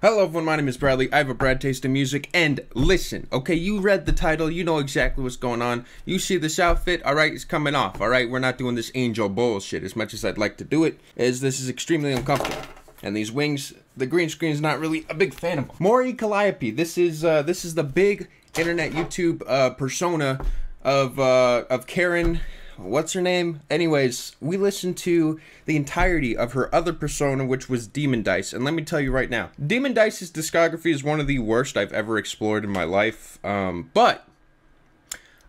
Hello everyone, my name is Bradley, I have a Brad Taste In Music, and listen, okay, you read the title, you know exactly what's going on, you see this outfit, alright, it's coming off, alright, we're not doing this angel bullshit, as much as I'd like to do it, as this is extremely uncomfortable, and these wings, the green screen's not really a big fan of them. Mori Calliope, this is the big internet YouTube persona of Karen. What's her name? Anyways, we listened to the entirety of her other persona, which was Demondice, and let me tell you right now, Demondice's discography is one of the worst I've ever explored in my life, but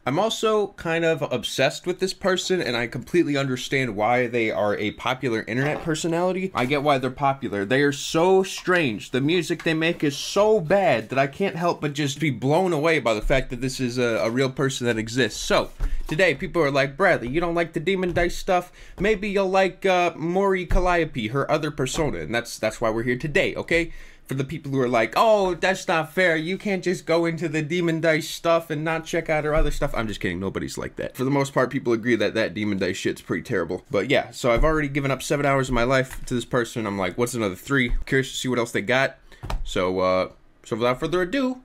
I'm also kind of obsessed with this person, and I completely understand why they are a popular internet personality. I get why they're popular. They are so strange. The music they make is so bad that I can't help but just be blown away by the fact that this is a real person that exists. So, today, people are like, Bradley, you don't like the Demondice stuff? Maybe you'll like Mori Calliope, her other persona, and that's why we're here today, okay? For the people who are like, oh, that's not fair, you can't just go into the Demondice stuff and not check out her other stuff. I'm just kidding, nobody's like that. For the most part, people agree that that Demondice shit's pretty terrible. But yeah, so I've already given up 7 hours of my life to this person. I'm like, what's another 3? Curious to see what else they got. So without further ado,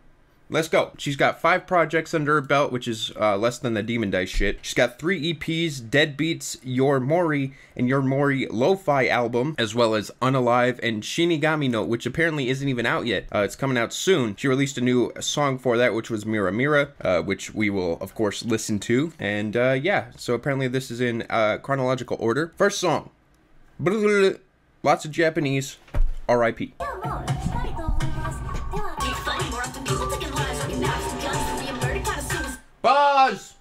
let's go. She's got 5 projects under her belt, which is less than the Demondice shit. She's got 3 EPs, Dead Beats, Your Mori, and Your Mori Lo-Fi album, as well as Unalive and Shinigami Note, which apparently isn't even out yet. It's coming out soon. She released a new song for that, which was Mira Mira, which we will, of course, listen to. And yeah, so apparently this is in chronological order. First song. Lots of Japanese. R.I.P. Buzz!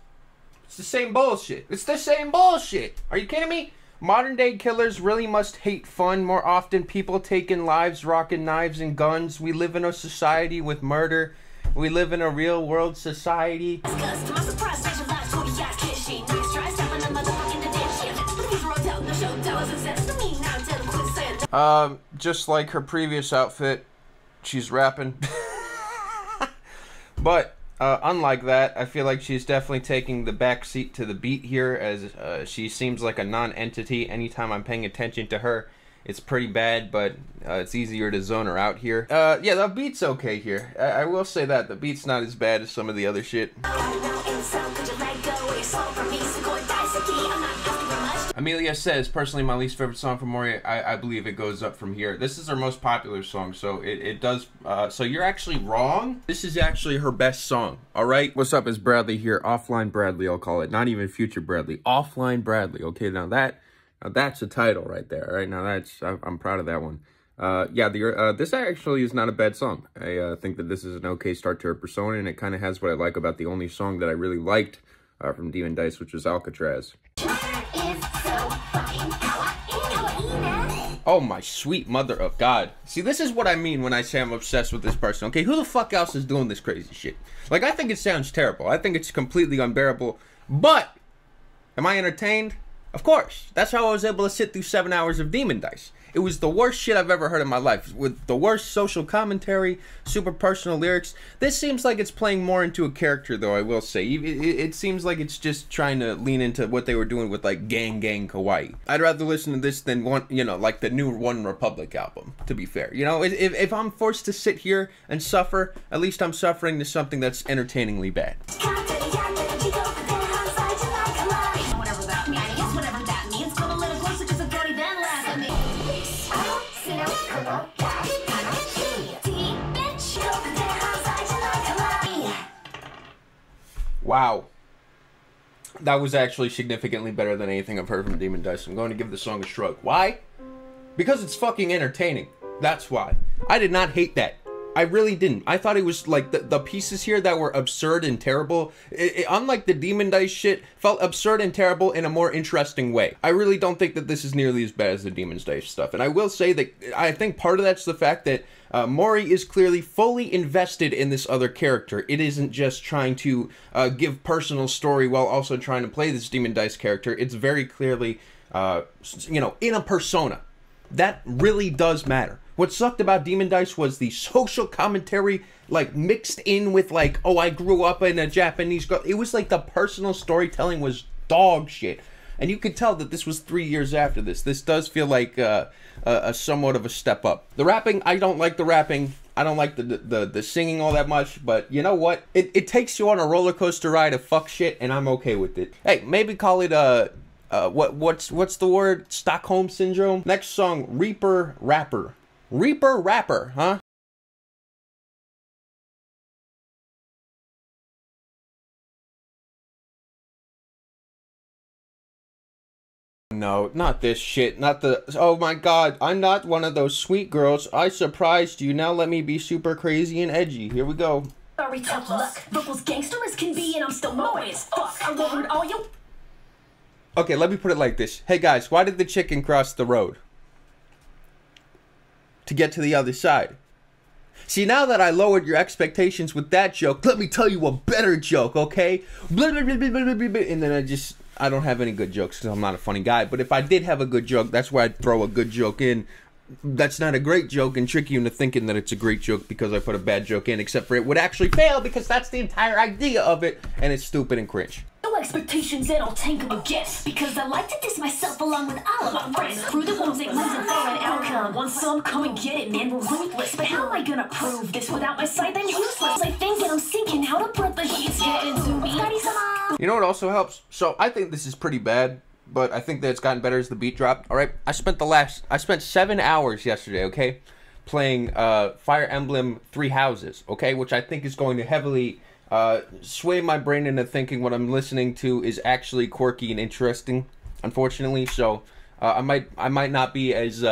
It's the same bullshit. It's the same bullshit. Are you kidding me? Modern day killers really must hate fun more often. People taking lives, rocking knives and guns. We live in a society with murder. We live in a real world society. Just like her previous outfit, she's rapping. But unlike that, I feel like she's definitely taking the back seat to the beat here, as she seems like a non-entity. Anytime I'm paying attention to her, it's pretty bad, but it's easier to zone her out here. Yeah, the beat's okay here. I will say that. The beat's not as bad as some of the other shit. Amelia says, personally, my least favorite song from Mori, I believe it goes up from here. This is her most popular song, so it does, so you're actually wrong. This is actually her best song, all right? What's up, it's Bradley here, Offline Bradley, I'll call it. Not even Future Bradley, Offline Bradley. Okay, now that's a title right there, all right? Now that's, I'm proud of that one. Yeah, this actually is not a bad song. I think that this is an okay start to her persona, and it kind of has what I like about the only song that I really liked from Demondice, which was Alcatraz. Oh my sweet mother of God. See, this is what I mean when I say I'm obsessed with this person, okay? Who the fuck else is doing this crazy shit? Like, I think it sounds terrible. I think it's completely unbearable. But, am I entertained? Of course. That's how I was able to sit through 7 hours of Demondice. It was the worst shit I've ever heard in my life, with the worst social commentary, super personal lyrics. This seems like it's playing more into a character, though, I will say. It seems like it's just trying to lean into what they were doing with, like, Gang Kawaii. I'd rather listen to this than, you know, like the new One Republic album, to be fair. You know, if I'm forced to sit here and suffer, at least I'm suffering to something that's entertainingly bad. Wow, that was actually significantly better than anything I've heard from Demondice. I'm going to give the song a shrug. Why? Because it's fucking entertaining. That's why. I did not hate that. I really didn't. I thought it was like the pieces here that were absurd and terrible. It, unlike the Demondice shit, felt absurd and terrible in a more interesting way. I really don't think that this is nearly as bad as the Demondice stuff. And I will say that I think part of that's the fact that Mori is clearly fully invested in this other character. It isn't just trying to give personal story while also trying to play this Demondice character. It's very clearly, you know, in a persona. That really does matter. What sucked about Demondice was the social commentary, like, mixed in with, like, oh, I grew up in a Japanese girl. It was like the personal storytelling was dog shit. And you can tell that this was 3 years after this. This does feel like a somewhat of a step up. The rapping, I don't like the rapping. I don't like the singing all that much, but you know what? It takes you on a roller coaster ride of fuck shit, and I'm okay with it. Hey, maybe call it what's the word? Stockholm Syndrome? Next song, Reaper Rapper. Reaper Rapper, huh? No, not this shit, not the, oh my god, I'm not one of those sweet girls, I surprised you, now let me be super crazy and edgy, here we go. Sorry, tough luck, but was gangster as can be and I'm still moe as fuck, I learned all you. Okay, let me put it like this, hey guys, why did the chicken cross the road? To get to the other side. See, now that I lowered your expectations with that joke, let me tell you a better joke, okay? Blah, blah, blah, blah, blah, blah, blah. And then I don't have any good jokes because I'm not a funny guy. But if I did have a good joke, that's where I'd throw a good joke in. That's not a great joke and trick you into thinking that it's a great joke because I put a bad joke in, except for it would actually fail because that's the entire idea of it, and it's stupid and cringe. No expectations at all, tangle again, because I like to diss myself along with all of my friends. Through the ones that lose and follow an outcome. Want some? Come and get it, man. We're ruthless, but how am I gonna prove this without my sight? I'm useless. I think and I'm sinking. How to breath the heat's getting to me. You know what also helps? So I think this is pretty bad, but I think that it's gotten better as the beat dropped. Alright, I spent 7 hours yesterday, okay, playing Fire Emblem Three Houses, okay, which I think is going to heavily sway my brain into thinking what I'm listening to is actually quirky and interesting, unfortunately, so I might not be as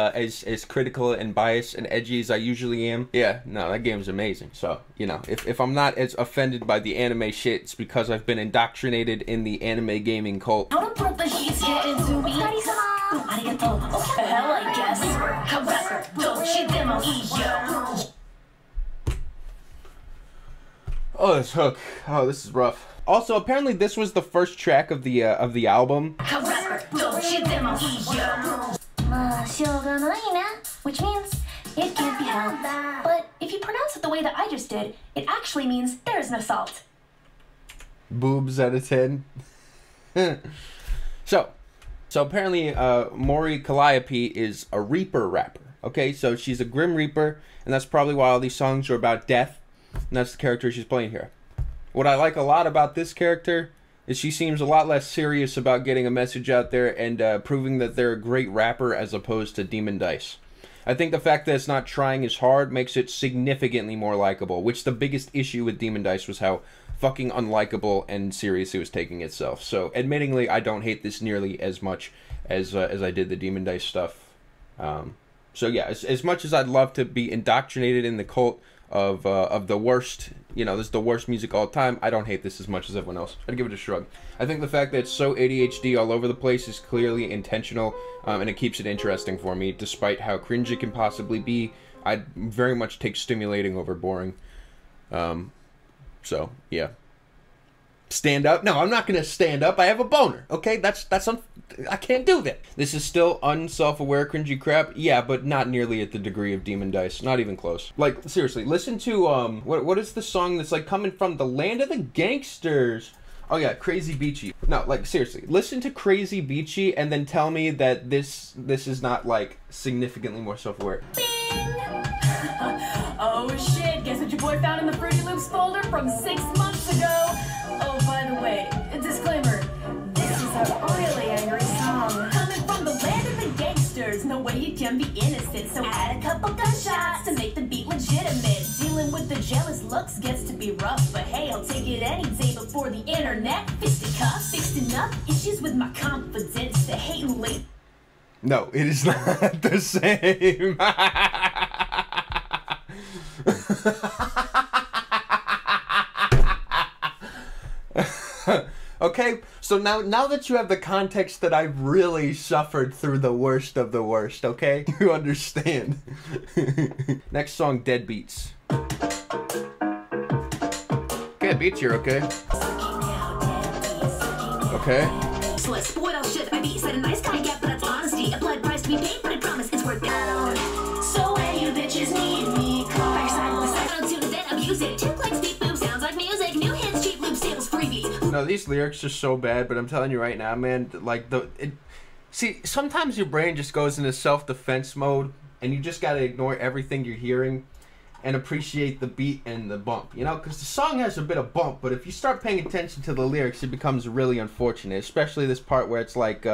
critical and biased and edgy as I usually am. Yeah, no, that game's amazing. So, you know, if I'm not as offended by the anime shit, it's because I've been indoctrinated in the anime gaming cult. How to put the heat into me? Hell, I guess. Don't you demo. Oh, this hook. Oh, this is rough. Also, apparently this was the first track of the album. Which means it can't be helped. But if you pronounce it the way that I just did, it actually means there is no salt. Boobs out of 10. So apparently Mori Calliope is a Reaper rapper. Okay, so she's a Grim Reaper, and that's probably why all these songs are about death. And that's the character she's playing here. What I like a lot about this character is she seems a lot less serious about getting a message out there and proving that they're a great rapper as opposed to Demondice. I think the fact that it's not trying as hard makes it significantly more likable, which the biggest issue with Demondice was how fucking unlikable and serious it was taking itself. So, admittingly, I don't hate this nearly as much as I did the Demondice stuff. So yeah, as much as I'd love to be indoctrinated in the cult of the worst, you know, this is the worst music all time, I don't hate this as much as everyone else. I'd give it a shrug. I think the fact that it's so ADHD all over the place is clearly intentional, and it keeps it interesting for me, despite how cringy it can possibly be. I'd very much take stimulating over boring. So, yeah. Stand up? No, I'm not gonna stand up. I have a boner, okay? I can't do that. This is still unself-aware cringy crap. Yeah, but not nearly at the degree of Demondice. Not even close. Like, seriously, listen to, what is the song that's, like, coming from the land of the gangsters? Oh yeah, Crazy Beachy. No, like, seriously, listen to Crazy Beachy and then tell me that this is not, like, significantly more self-aware. Oh shit, guess what your boy found in the Fruity Loops folder from 6 months ago? Oh, by the way, a disclaimer, this is a really angry song. Coming from the land of the gangsters, no way you can be innocent. So add a couple gunshots to make the beat legitimate. Dealing with the jealous looks gets to be rough, but hey, I'll take it any day before the internet. Fisticuffs, fixing up issues with my confidence. The hate and late. No, it is not the same. Okay, so now that you have the context that I've really suffered through the worst of the worst, okay? You understand. Next song, Dead Beats. Okay, beats here, okay? Okay. Spoiled shit, I beat said a nice guy gap, but that's honesty. A blood price to be paid, but I promise it's worth it. So when you bitches need me, call back side by side. Don't tune it, then abuse it. Two clicks, deep boom, sounds like music. New hits, cheap loop sales, freebies. no, these lyrics are so bad, but I'm telling you right now, man, like, see, sometimes your brain just goes into self-defense mode, and you just gotta ignore everything you're hearing and appreciate the beat and the bump, you know? Because the song has a bit of bump, but if you start paying attention to the lyrics, it becomes really unfortunate, especially this part where it's like,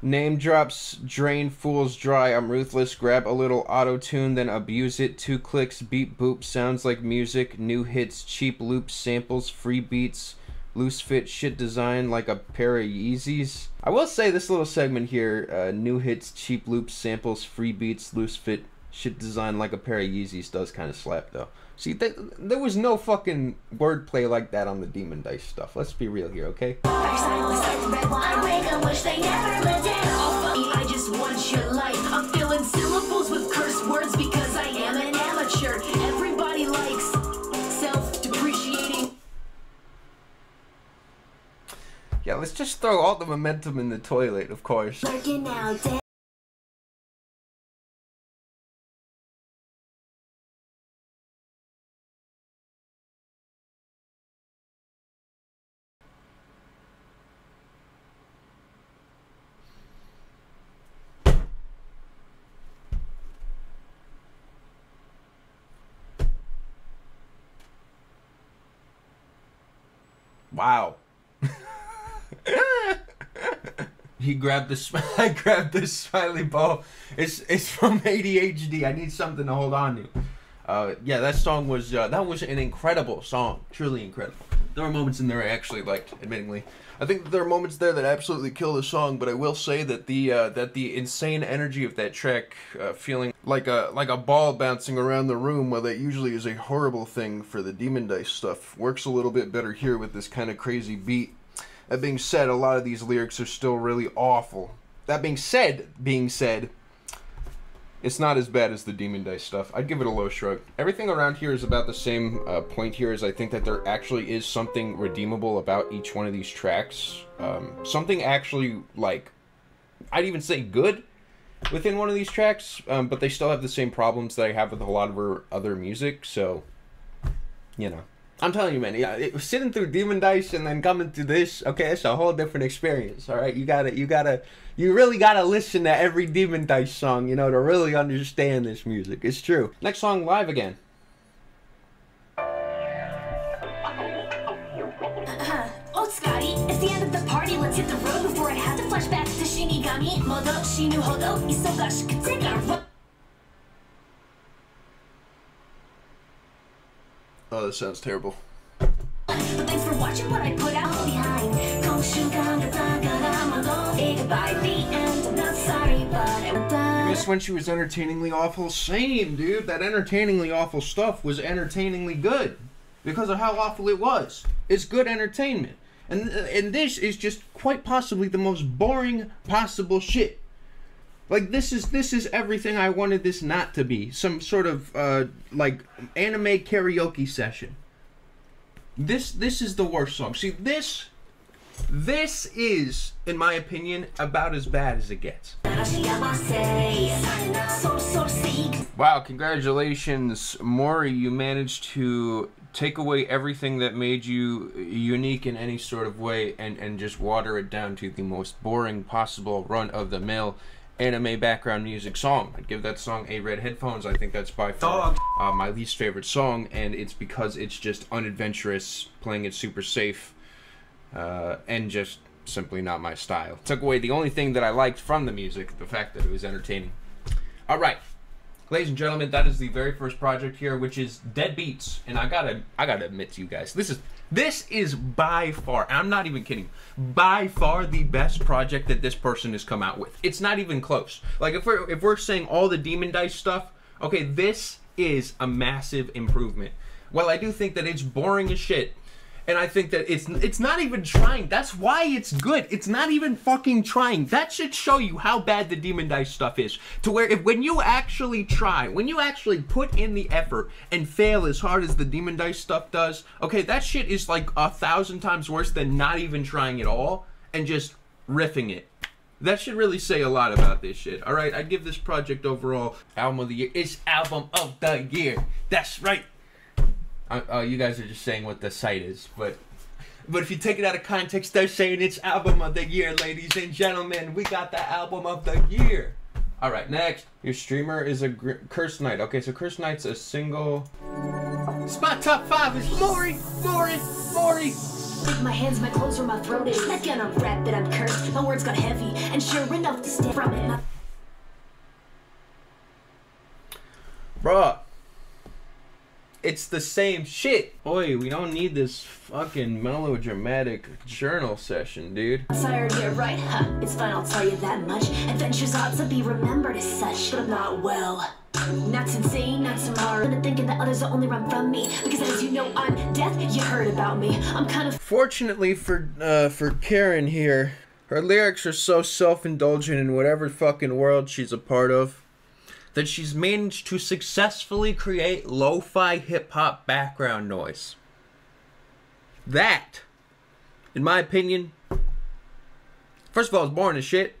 name drops, drain fools dry, I'm ruthless, grab a little auto-tune, then abuse it, 2 clicks, beep boop, sounds like music, new hits, cheap loops, samples, free beats, loose fit, shit design like a pair of Yeezys. I will say this little segment here, new hits, cheap loops, samples, free beats, loose fit, shit design like a pair of Yeezys does kind of slap though. See, there was no fucking wordplay like that on the Demondice stuff. Let's be real here, okay? I just want your life. I'm filling syllables with curse words because I am an amateur. Everybody likes self-depreciating. Yeah, let's just throw all the momentum in the toilet, of course. Working out. Wow. I grabbed this smiley ball. It's from ADHD. I need something to hold on to. Yeah, that song was that was an incredible song. Truly incredible. There are moments in there I actually liked, admittingly. I think there are moments there that absolutely kill the song, but I will say that the insane energy of that track, feeling like a ball bouncing around the room, while that usually is a horrible thing for the Demondice stuff, works a little bit better here with this kind of crazy beat. That being said, a lot of these lyrics are still really awful. That being said, it's not as bad as the Demondice stuff. I'd give it a low shrug. Everything around here is about the same point here, as I think that there actually is something redeemable about each one of these tracks. Something actually, like, I'd even say good within one of these tracks, but they still have the same problems that I have with a lot of her other music, so, you know. I'm telling you, man, yeah, sitting through Demondice and then coming to this, okay, it's a whole different experience, all right? You really gotta listen to every Demondice song, you know, to really understand this music. It's true. Next song, Live Again. Old Scotty, it's the end of the party, let's hit the road before I have to flash back to Shinigami. Modo, Shinu, Hodo, Isoga, Shikatega. Oh, that sounds terrible. Thanks for watching what I put out behind. I miss when she was entertainingly awful. Same, dude. That entertainingly awful stuff was entertainingly good because of how awful it was. It's good entertainment. And this is just quite possibly the most boring possible shit. Like, this is everything I wanted this not to be. Some sort of, like, anime karaoke session. This is the worst song. See, this is, in my opinion, about as bad as it gets. Wow, congratulations, Mori. You managed to take away everything that made you unique in any sort of way and just water it down to the most boring possible run-of-the-mill anime background music song. I'd give that song a red headphones. I think that's by far my least favorite song, and it's because it's just unadventurous, playing it super safe, and just simply not my style. Took away the only thing that I liked from the music, the fact that it was entertaining. Alright, ladies and gentlemen, that is the very first project here, which is Dead Beats, and I gotta admit to you guys, this is by far, and I'm not even kidding, by far the best project that this person has come out with. It's not even close. Like, if we're saying all the Demondice stuff, okay, this is a massive improvement. Well, I do think that it's boring as shit, and I think that it's not even trying. That's why it's good. It's not even fucking trying. That should show you how bad the Demondice stuff is. To where when you actually try, when you actually put in the effort and fail as hard as the Demondice stuff does, okay, that shit is like 1,000 times worse than not even trying at all and just riffing it. That should really say a lot about this shit. All right, I give this project overall album of the year. It's album of the year. That's right. You guys are just saying what the site is, but But if you take it out of context, they're saying it's album of the year, ladies and gentlemen. We got the album of the year. All right, next. Your streamer is a Cursed Knight. Okay, so Cursed Knight's a single. Spot top 5 is Mori. With my hands, my clothes, or my throat is not gonna rap that I'm cursed. My words got heavy, and sure enough to stand from it. Bruh. It's the same shit. Oi, we don't need this fucking melodramatic journal session, dude. Tired, yeah, right? Huh. It's fine, I'll tell you that much. Adventures ought to be remembered as such, but I'm not well. Not insane, not smart. I'm thinking that others will only run from me, because as you know, I'm death. You heard about me. I'm kind of... Fortunately for Karen here, her lyrics are so self-indulgent in whatever fucking world she's a part of, that she's managed to successfully create lo-fi hip-hop background noise. That, in my opinion, first of all, it's boring as shit,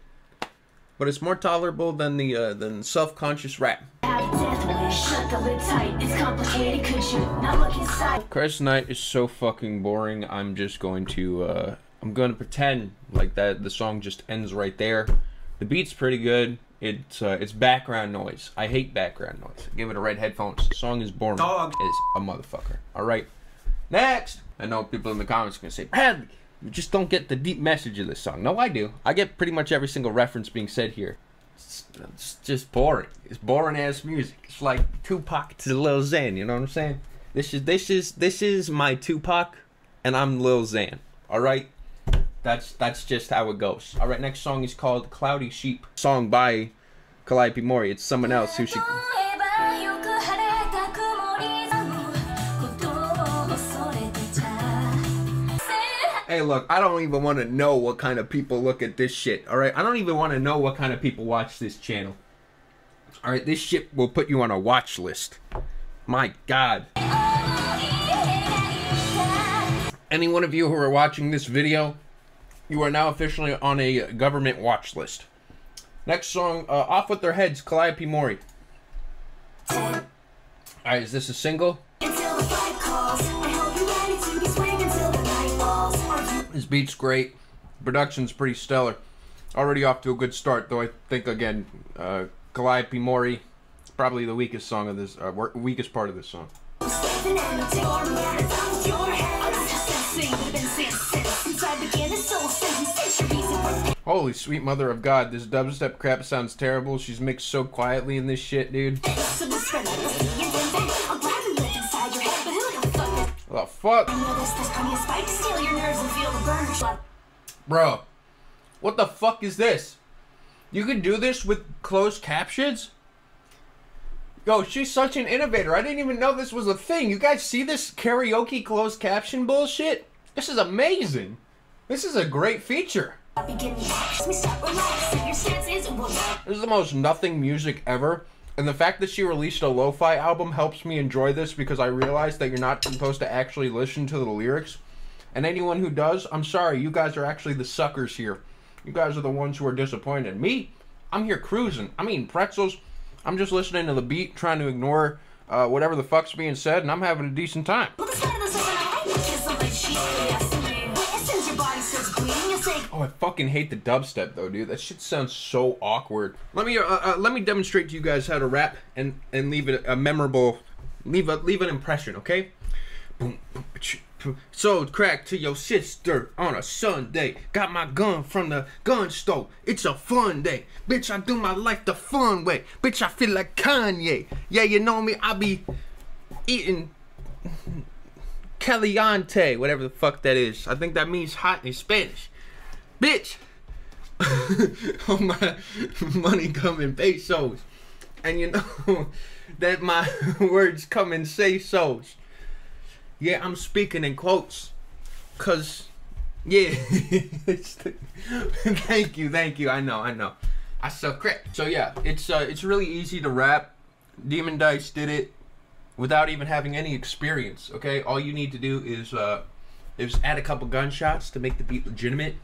but it's more tolerable than self-conscious rap. Cursed Knight is so fucking boring. I'm just going to pretend like that the song just ends right there. The beat's pretty good. It's background noise. I hate background noise. Give it a red headphones. The song is boring. Dog is a motherfucker. All right, next. I know people in the comments are gonna say, Bradley, you just don't get the deep message of this song. No, I do. I get pretty much every single reference being said here. It's just boring. It's boring ass music. It's like Tupac to Lil Xan. You know what I'm saying? This is my Tupac, and I'm Lil Xan. All right. That's just how it goes. All right, next song is called Cloudy Sheep. Song by Calliope Mori. It's someone else who should... Hey, look, I don't even want to know what kind of people look at this shit, all right? I don't even want to know what kind of people watch this channel. All right, this shit will put you on a watch list. My God. Any one of you who are watching this video, you are now officially on a government watch list. Next song, Off With Their Heads, Calliope Mori. Alright, is this a single? This beat's great. Production's pretty stellar. Already off to a good start, though I think, again, Calliope Mori, probably the weakest song of this, weakest part of this song. Holy sweet mother of God, this dubstep crap sounds terrible. She's mixed so quietly in this shit, dude. Oh, fuck. Bro, what the fuck is this? You could do this with closed captions? Yo, she's such an innovator. I didn't even know this was a thing. You guys see this karaoke closed caption bullshit? This is amazing. This is a great feature. This is the most nothing music ever, and the fact that she released a lo-fi album helps me enjoy this because I realize that you're not supposed to actually listen to the lyrics, and anyone who does, I'm sorry, you guys are actually the suckers here. You guys are the ones who are disappointed. Me, I'm here cruising. I'm eating pretzels. I'm just listening to the beat, trying to ignore whatever the fuck's being said, and I'm having a decent time. Oh, I fucking hate the dubstep though, dude. That shit sounds so awkward. Let me demonstrate to you guys how to rap and leave it a memorable, leave an impression, okay? Boom. So crack to your sister on a Sunday. Got my gun from the gun store. It's a fun day, bitch. I do my life the fun way, bitch. I feel like Kanye. Yeah, you know me. I be eating. Caliente, whatever the fuck that is. I think that means hot in Spanish. Bitch! Oh my money come in pesos. And you know that my words come in say-sos. Yeah, I'm speaking in quotes. Cause yeah. Thank you. I know. I suck crap. So yeah, it's really easy to rap. Demondice did it. Without even having any experience, okay? All you need to do is add a couple gunshots to make the beat legitimate,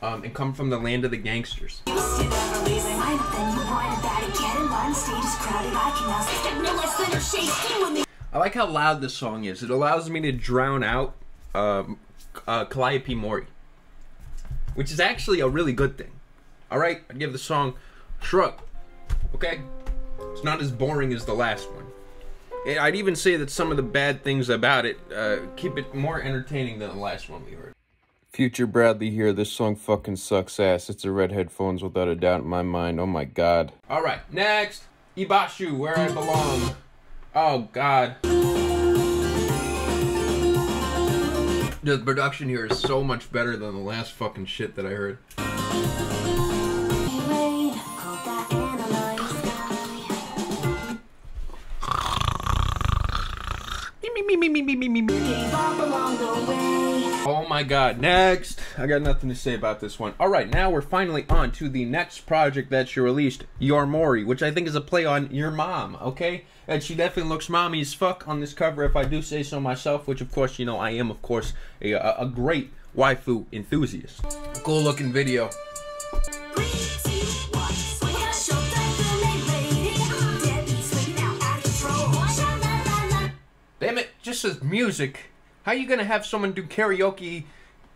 and come from the land of the gangsters. I like how loud this song is. It allows me to drown out Calliope Mori, which is actually a really good thing. All right, I give the song Shrug. Okay, it's not as boring as the last one. I'd even say that some of the bad things about it keep it more entertaining than the last one we heard. Future Bradley here. This song fucking sucks ass. It's a Red Headphones without a doubt in my mind. Oh my god. All right, next, Ibasho, Where I Belong. Oh god. The production here is so much better than the last fucking shit that I heard. Oh my god, next! I got nothing to say about this one. Alright, now we're finally on to the next project that she released, Your Mori, which I think is a play on your mom, okay? And she definitely looks mommy as fuck on this cover, if I do say so myself, which of course, you know, I am, of course, a great waifu enthusiast. Cool looking video. Damn it, just says music. How are you gonna have someone do karaoke,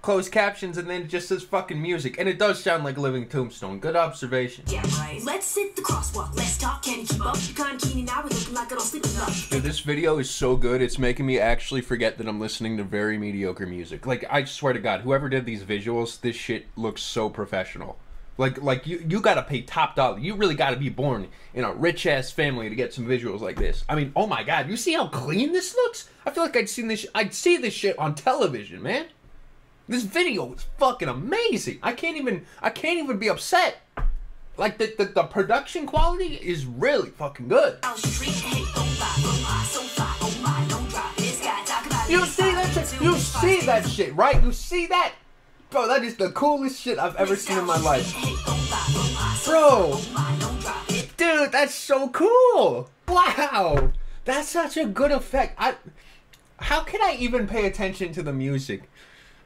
closed captions, and then it just says fucking music? And it does sound like Living Tombstone. Good observation. Yeah, right. Let's hit the crosswalk. Let's talk. Can you keep up? You can't keep now. We're looking like it all sleeping up. Dude, this video is so good. It's making me actually forget that I'm listening to very mediocre music. Like, I swear to God, whoever did these visuals, this shit looks so professional. Like you gotta pay top dollar. You really gotta be born in a rich-ass family to get some visuals like this. I mean, oh my god, you see how clean this looks? I feel like I'd see this shit on television, man. This video is fucking amazing. I can't even be upset. Like, the production quality is really fucking good. You see that shit? You see that shit, right? You see that? Bro, that is the coolest shit I've ever seen in my life. Bro! Dude, that's so cool! Wow! That's such a good effect. How can I even pay attention to the music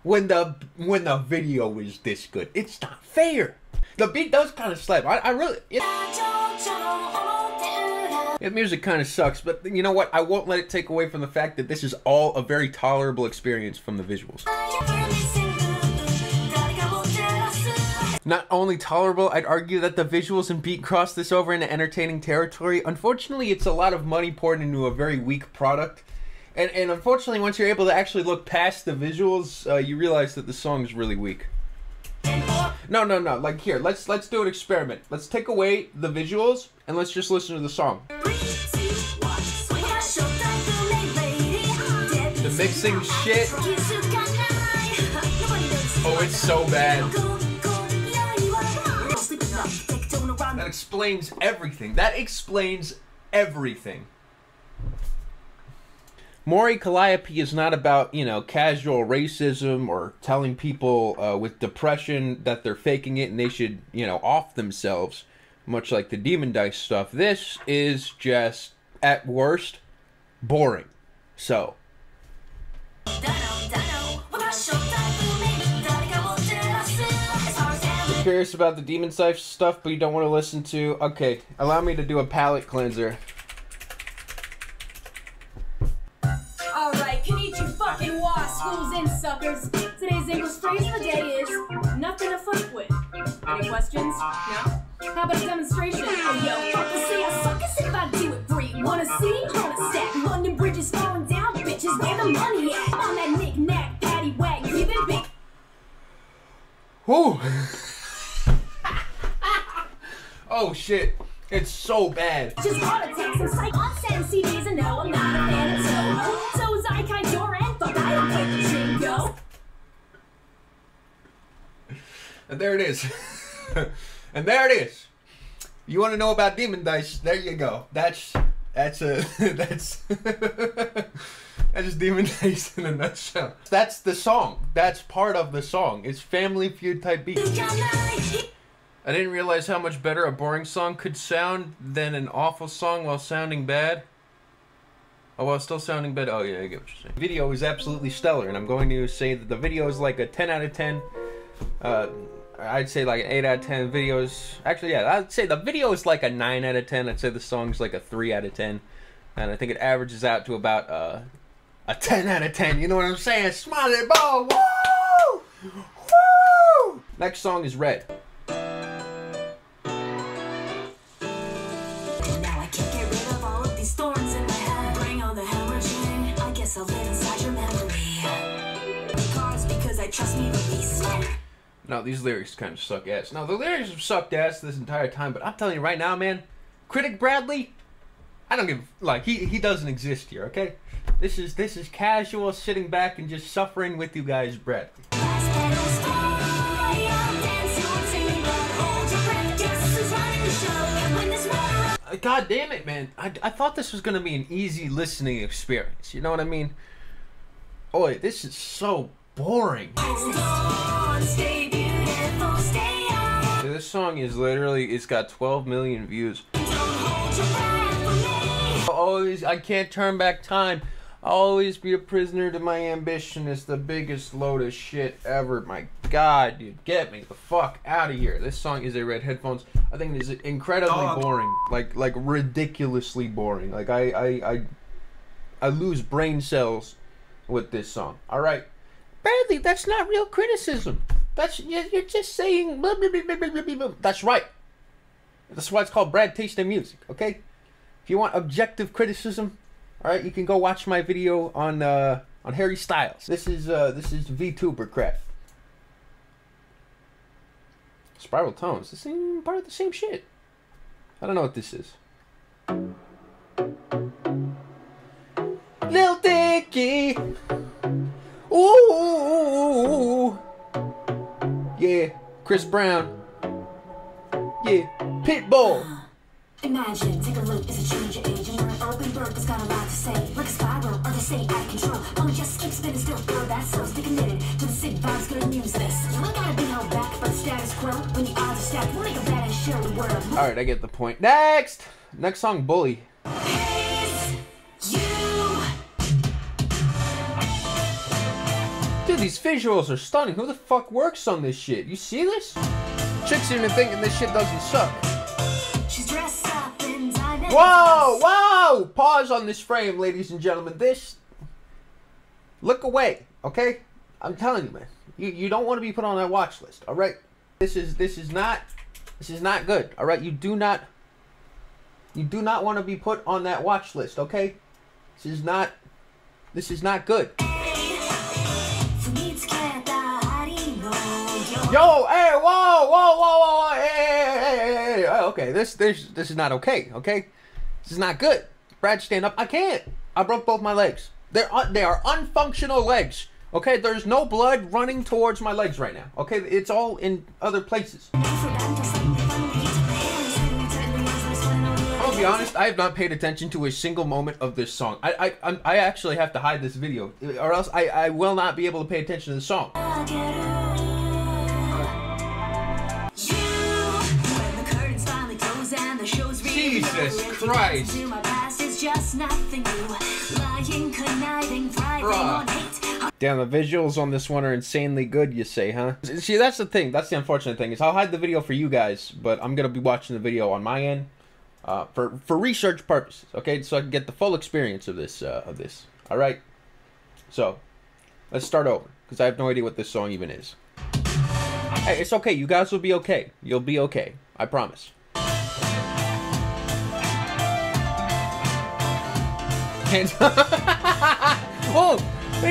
when the video is this good? It's not fair. The beat does kind of slap. The music kind of sucks, but you know what? I won't let it take away from the fact that this is all a very tolerable experience from the visuals. Not only tolerable, I'd argue that the visuals and beat cross this over into entertaining territory. Unfortunately, it's a lot of money poured into a very weak product. And unfortunately, once you're able to actually look past the visuals, you realize that the song's really weak. No, like here, let's do an experiment. Let's take away the visuals, and let's just listen to the song. The mixing shit. Oh, it's so bad. That explains everything. That explains everything. Mori Calliope is not about, you know, casual racism or telling people with depression that they're faking it and they should, you know, off themselves, much like the Demondice stuff. This is just, at worst, boring. So. Curious about the demon scythe stuff, but you don't want to listen to. Okay, allow me to do a palate cleanser. All right, can eat you fucking wassholes and suckers. Today's English phrase of the day is nothing to fuck with. Any questions? No. How about a demonstration? Oh, yo, fuck to see I suck as if I do it free. Wanna see? Wanna stack? London bridges falling down, bitches. Where the money at? On that knick knack, patty whack, give it big. Whoo! Oh shit, it's so bad. Just wanna take some psych on send CDs and no, I'm not a fan of so. So is I kind your end, but I don't play the jingo. And there it is. And there it is. You wanna know about Demondice? There you go. That's just Demondice in a nutshell. That's the song. That's part of the song. It's Family Feud type beat. I didn't realize how much better a boring song could sound than an awful song while sounding bad. Oh, while still sounding bad. Oh yeah, I get what you're saying. The video is absolutely stellar, and I'm going to say that the video is like a 10 out of 10. I'd say like an 8 out of 10 videos. Actually, yeah, I'd say the video is like a 9 out of 10. I'd say the song's like a 3 out of 10. And I think it averages out to about a 10 out of 10. You know what I'm saying? Smiley ball! Woo! Woo! Next song is Red. Now these lyrics kind of suck ass. Now the lyrics have sucked ass this entire time, but I'm telling you right now, man, Critic Bradley, I don't give like he doesn't exist here, okay? This is casual sitting back and just suffering with you guys, Bradley. God damn it, man! I thought this was gonna be an easy listening experience. You know what I mean? Oi, this is so boring. Stay beautiful, stay up. So this song is literally, it's got 12 million views. Don't hold your breath for me. Always, I can't turn back time. I'll always be a prisoner to my ambition. It's the biggest load of shit ever. My God, dude, get me the fuck out of here. This song is a Red Headphones. I think it is incredibly boring, like ridiculously boring. Like I lose brain cells with this song. All right. Bradley, that's not real criticism. That's, you're just saying blah, blah, blah, blah, blah, blah, blah. That's right. That's why it's called Brad Taste In Music, okay? If you want objective criticism, all right, you can go watch my video on Harry Styles. This is VTuber crap. Spiral Tones, this ain't part of the same shit. I don't know what this is. Lil Dicky. Ooh, yeah, Chris Brown, yeah, Pitbull. Imagine, take a look, it's a change of age, and you're an urban bird that's got a lot to say. Like a spiral, or they say out of control. Don't just keep spinning still, girl, that's so stick committed to the sick vibes, gonna use this. You ain't gotta be held back by the status quo. When the odds are stacked, we'll make a badass show the world. Alright, I get the point. Next song, Bully. Dude, these visuals are stunning. Who the fuck works on this shit? You see this? Chicks even thinking this shit doesn't suck. She's dressed up in diamonds. Whoa, whoa! Pause on this frame, ladies and gentlemen. This... Look away, okay? I'm telling you, man. You don't want to be put on that watch list, alright? This is not good, alright? You do not want to be put on that watch list, okay? This is not good. Yo, hey, whoa, whoa, whoa, whoa, hey, okay, this is not okay, okay? This is not good. Brad, stand up. I can't. I broke both my legs. They are unfunctional legs, okay? There's no blood running towards my legs right now, okay? It's all in other places. I'll be honest, I have not paid attention to a single moment of this song. I actually have to hide this video, or else I will not be able to pay attention to the song. Jesus Christ. Bruh. Damn, the visuals on this one are insanely good, you say, huh? See, that's the thing. That's the unfortunate thing. Is I'll hide the video for you guys, but I'm going to be watching the video on my end for research purposes, okay? So I can get the full experience of this. All right? So, let's start over, because I have no idea what this song even is. Hey, it's okay. You guys will be okay. You'll be okay. I promise. Whoa!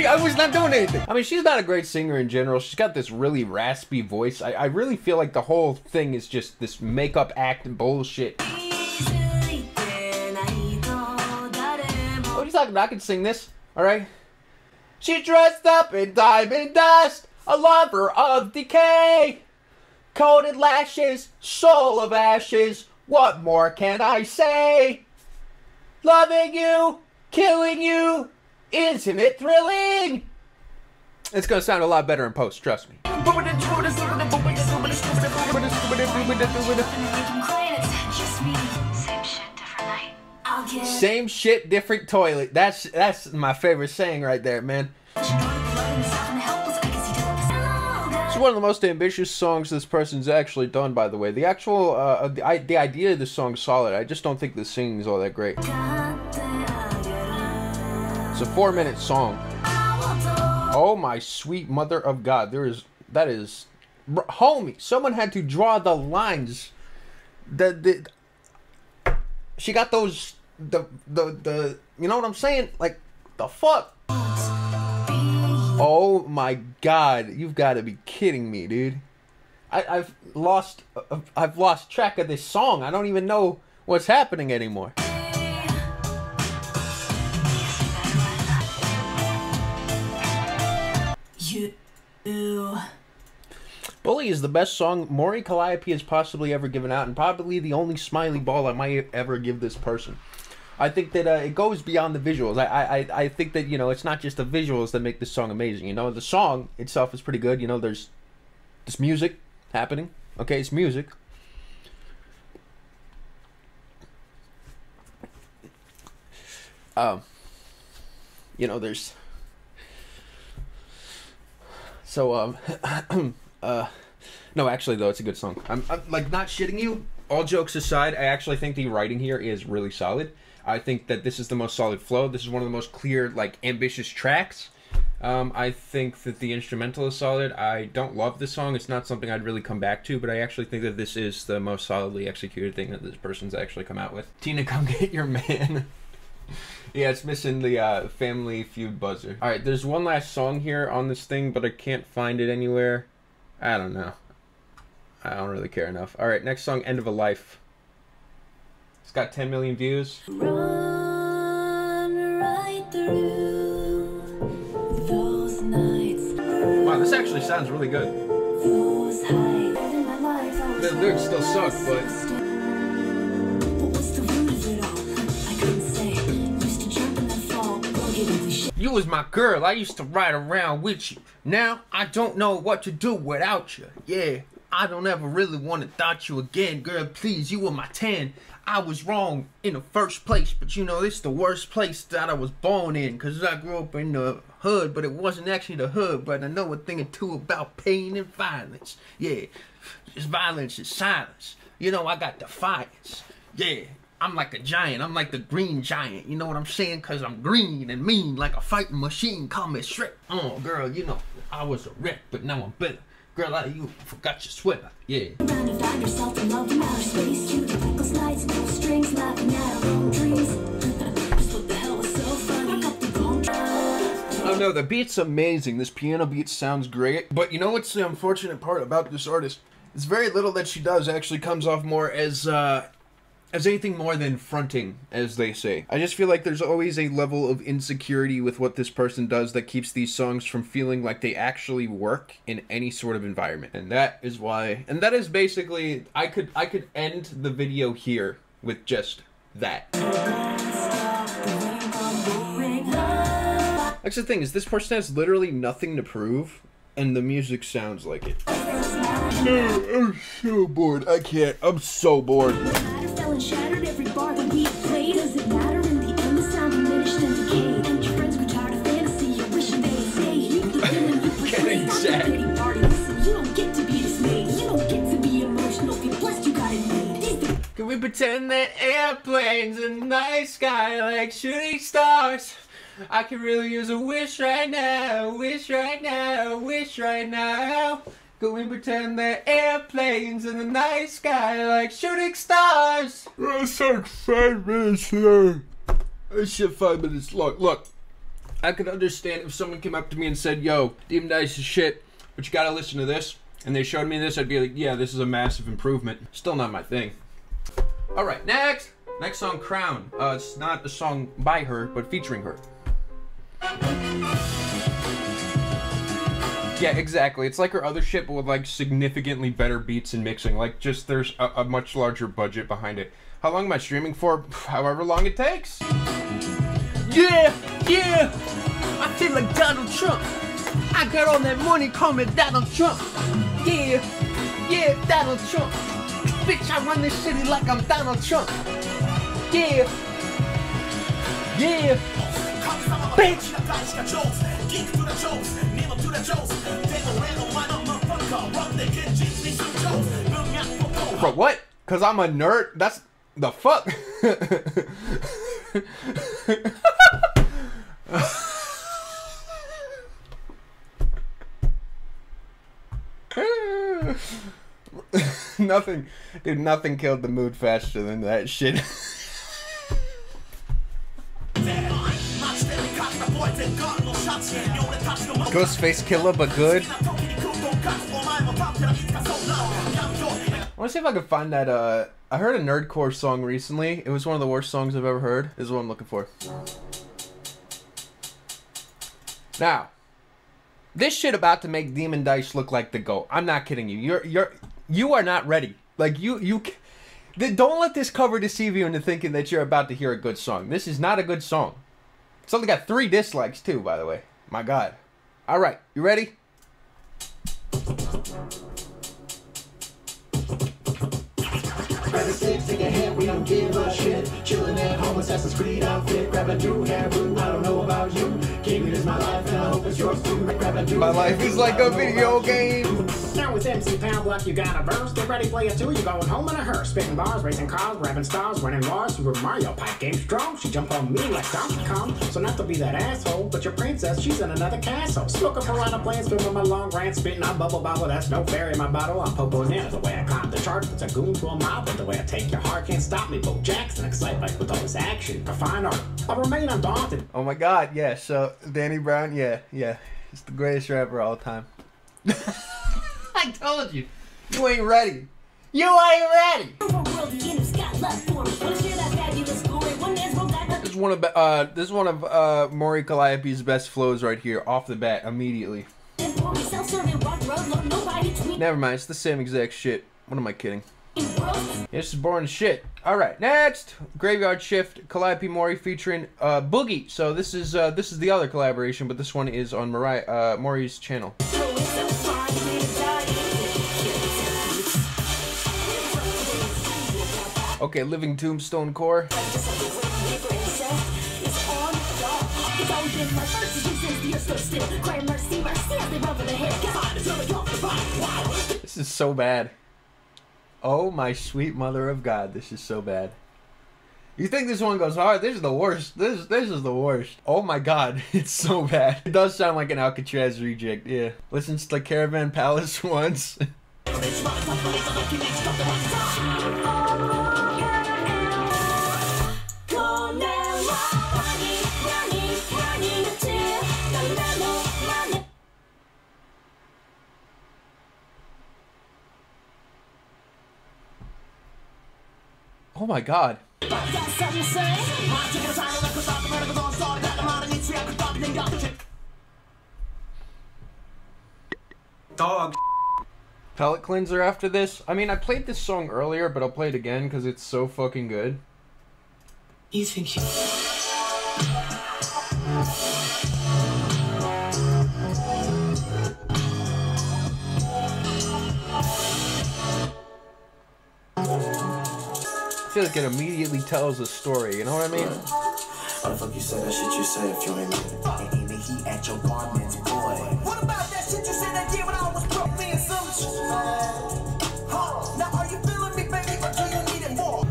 I was not doing anything. I mean, she's not a great singer in general. She's got this really raspy voice. I really feel like the whole thing is just this makeup act and bullshit. What are you talking about? I can sing this, alright? She dressed up in diamond dust, a lover of decay. Coated lashes, soul of ashes, what more can I say? Loving you, killing you, isn't it thrilling? It's gonna sound a lot better in post, trust me. Same shit, different toilet. That's my favorite saying right there, man. It's one of the most ambitious songs this person's actually done, by the way. The actual, the idea of the song's solid. I just don't think the singing's all that great. It's a 4-minute song. Oh my sweet mother of God. There is That is... homie, someone had to draw the lines. She got those... The you know what I'm saying? Like, the fuck? Oh my god, you've got to be kidding me, dude. I've lost track of this song. I don't even know what's happening anymore. Bully is the best song Mori Calliope has possibly ever given out, and probably the only smiley ball I might ever give this person. I think that it goes beyond the visuals. I think that, you know, it's not just the visuals that make this song amazing. You know, the song itself is pretty good. You know, there's this music happening. Okay, it's music. You know, there's... So, no, actually, though, it's a good song. I'm like, not shitting you. All jokes aside, I actually think the writing here is really solid. I think that this is the most solid flow. This is one of the most clear, like, ambitious tracks. I think that the instrumental is solid. I don't love this song. It's not something I'd really come back to, but I actually think that this is the most solidly executed thing that this person's actually come out with. Tina, come get your man. Yeah, it's missing the Family Feud buzzer. All right, there's one last song here on this thing, but I can't find it anywhere. I don't know. I don't really care enough. All right, next song, End of a Life. It's got 10 million views. Run right through those nights. Wow, this actually sounds really good. The lyrics still suck, but... You was my girl. I used to ride around with you. Now, I don't know what to do without you. Yeah. I don't ever really want to doubt you again, girl, please, you were my 10. I was wrong in the first place, but you know, this is the worst place that I was born in, because I grew up in the hood, but it wasn't actually the hood, but I know a thing or two about pain and violence. Yeah, just violence is silence. You know, I got defiance. Yeah, I'm like a giant. I'm like the green giant, you know what I'm saying? Because I'm green and mean, like a fighting machine. Call me Shrek. Oh, girl, you know, I was a wreck, but now I'm better. Girl, out of you, forgot your sweater, yeah. Oh no, the beat's amazing. This piano beat sounds great. But you know what's the unfortunate part about this artist? It's very little that she does actually comes off more as anything more than fronting, as they say. I just feel like there's always a level of insecurity with what this person does that keeps these songs from feeling like they actually work in any sort of environment. And that is why, and that is basically, I could end the video here with just that. That's the thing, is this person has literally nothing to prove, and the music sounds like it. I'm so bored, I can't, I'm so bored. And shattered every bar that we played. Does it matter in the end? The sound diminished and decayed. And your friends were tired of fantasy. You're wishing they stayed. You the villain, you persuade. Stop your pity party. Listen, you don't get to be dismayed. You don't get to be emotional. Be blessed, you got it made. Can we pretend that airplanes in the night sky like shooting stars? I can really use a wish right now. Wish right now. Wish right now. Could we pretend they're airplanes in the night sky like shooting stars? It's like 5 minutes long. This shit 5 minutes long. Look, I could understand if someone came up to me and said, yo, Demondice is shit, but you gotta listen to this. And they showed me this, I'd be like, yeah, this is a massive improvement. Still not my thing. All right, next. Next song, Crown. It's not a song by her, but featuring her. Yeah, exactly. It's like her other shit, but with, like, significantly better beats and mixing. Like, just there's a much larger budget behind it. How long am I streaming for? However long it takes. Yeah! Yeah! I feel like Donald Trump. I got all that money, call me Donald Trump. Yeah! Yeah, Donald Trump. Bitch, I run this city like I'm Donald Trump. Yeah! Yeah! Bitch! Bro, what? Cause I'm a nerd? That's the fuck? Nothing, dude, nothing killed the mood faster than that shit. Ghostface Killer, but good. I want to see if I can find that, I heard a nerdcore song recently. It was one of the worst songs I've ever heard. This is what I'm looking for. Now, this shit about to make Demondice look like the GOAT. I'm not kidding you. You are not ready. Like, don't let this cover deceive you into thinking that you're about to hear a good song. This is not a good song. It's only got 3 dislikes too, by the way. My God. All right, you ready? We don't give a shit. Chilling at home, Assassin's Creed outfit. Grab a do-hair brew. I don't know about you. Gaming is my life, and I hope it's yours too. Grab a do-hair brew. My life is like a video game. Now with MC Pound Block, you gotta burst. Get ready, play it too. You're going home in a hearse. Spitting bars, racing cars, grabbing stars, running bars. Super Mario pipe game strong. She jumped on me like Donkey Kong. So not to be that asshole, but your princess, she's in another castle. Smoking piranha plants, swimming my long rant, spitting on bubble bobble. That's no fair in my bottle. I'm popo in the way I climb the chart. It's a goon to a mob, but the way I take your heart can't stop me. Bo Jackson excited like with all his action. A fine art. I remain undaunted. Oh my God, yeah. So Danny Brown, yeah. He's the greatest rapper of all time. I told you. You ain't ready. You ain't ready. This is one of Mori Calliope's best flows right here, off the bat, immediately. Never mind, it's the same exact shit. What am I kidding? This is boring as shit. Alright, next! Graveyard Shift, Calliope Mori featuring Boogie. So this is the other collaboration, but this one is on Mori's channel. Okay, Living Tombstone core. This is so bad. Oh my sweet mother of God, this is so bad. You think this one goes hard? This is the worst. This is the worst. Oh my God, it's so bad. It does sound like an Alcatraz reject, yeah. Listens to Caravan Palace once. Oh my God. Dog. Palette cleanser after this. I mean, I played this song earlier, but I'll play it again because it's so fucking good. You think you... I feel like it immediately tells a story, you know what I mean? Why the fuck you said that shit you said if you ain't mean it? Ain't the heat at your apartment, boy. What about that shit you said that day when I was broke, me and some shit? Huh? Now are you feeling me, baby, or do you need it more?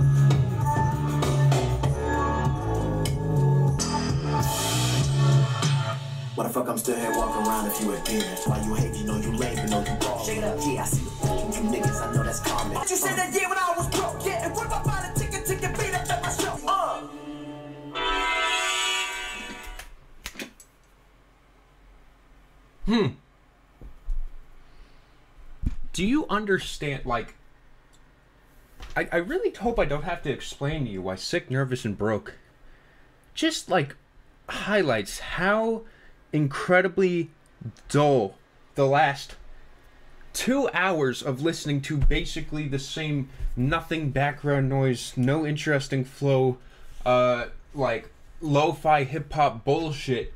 Why the fuck I'm still here walking around if you ain't been it? Why you hate, you know you lame, you know you ball. Shake it up, yeah, I see you thinking, you niggas, I know that's common. You said that day when I was broke, yeah, and what about my... Do you understand, like, I really hope I don't have to explain to you why Sick, Nervous, and Broke just, like, highlights how incredibly dull the last 2 hours of listening to basically the same nothing background noise, no interesting flow, like, lo-fi hip-hop bullshit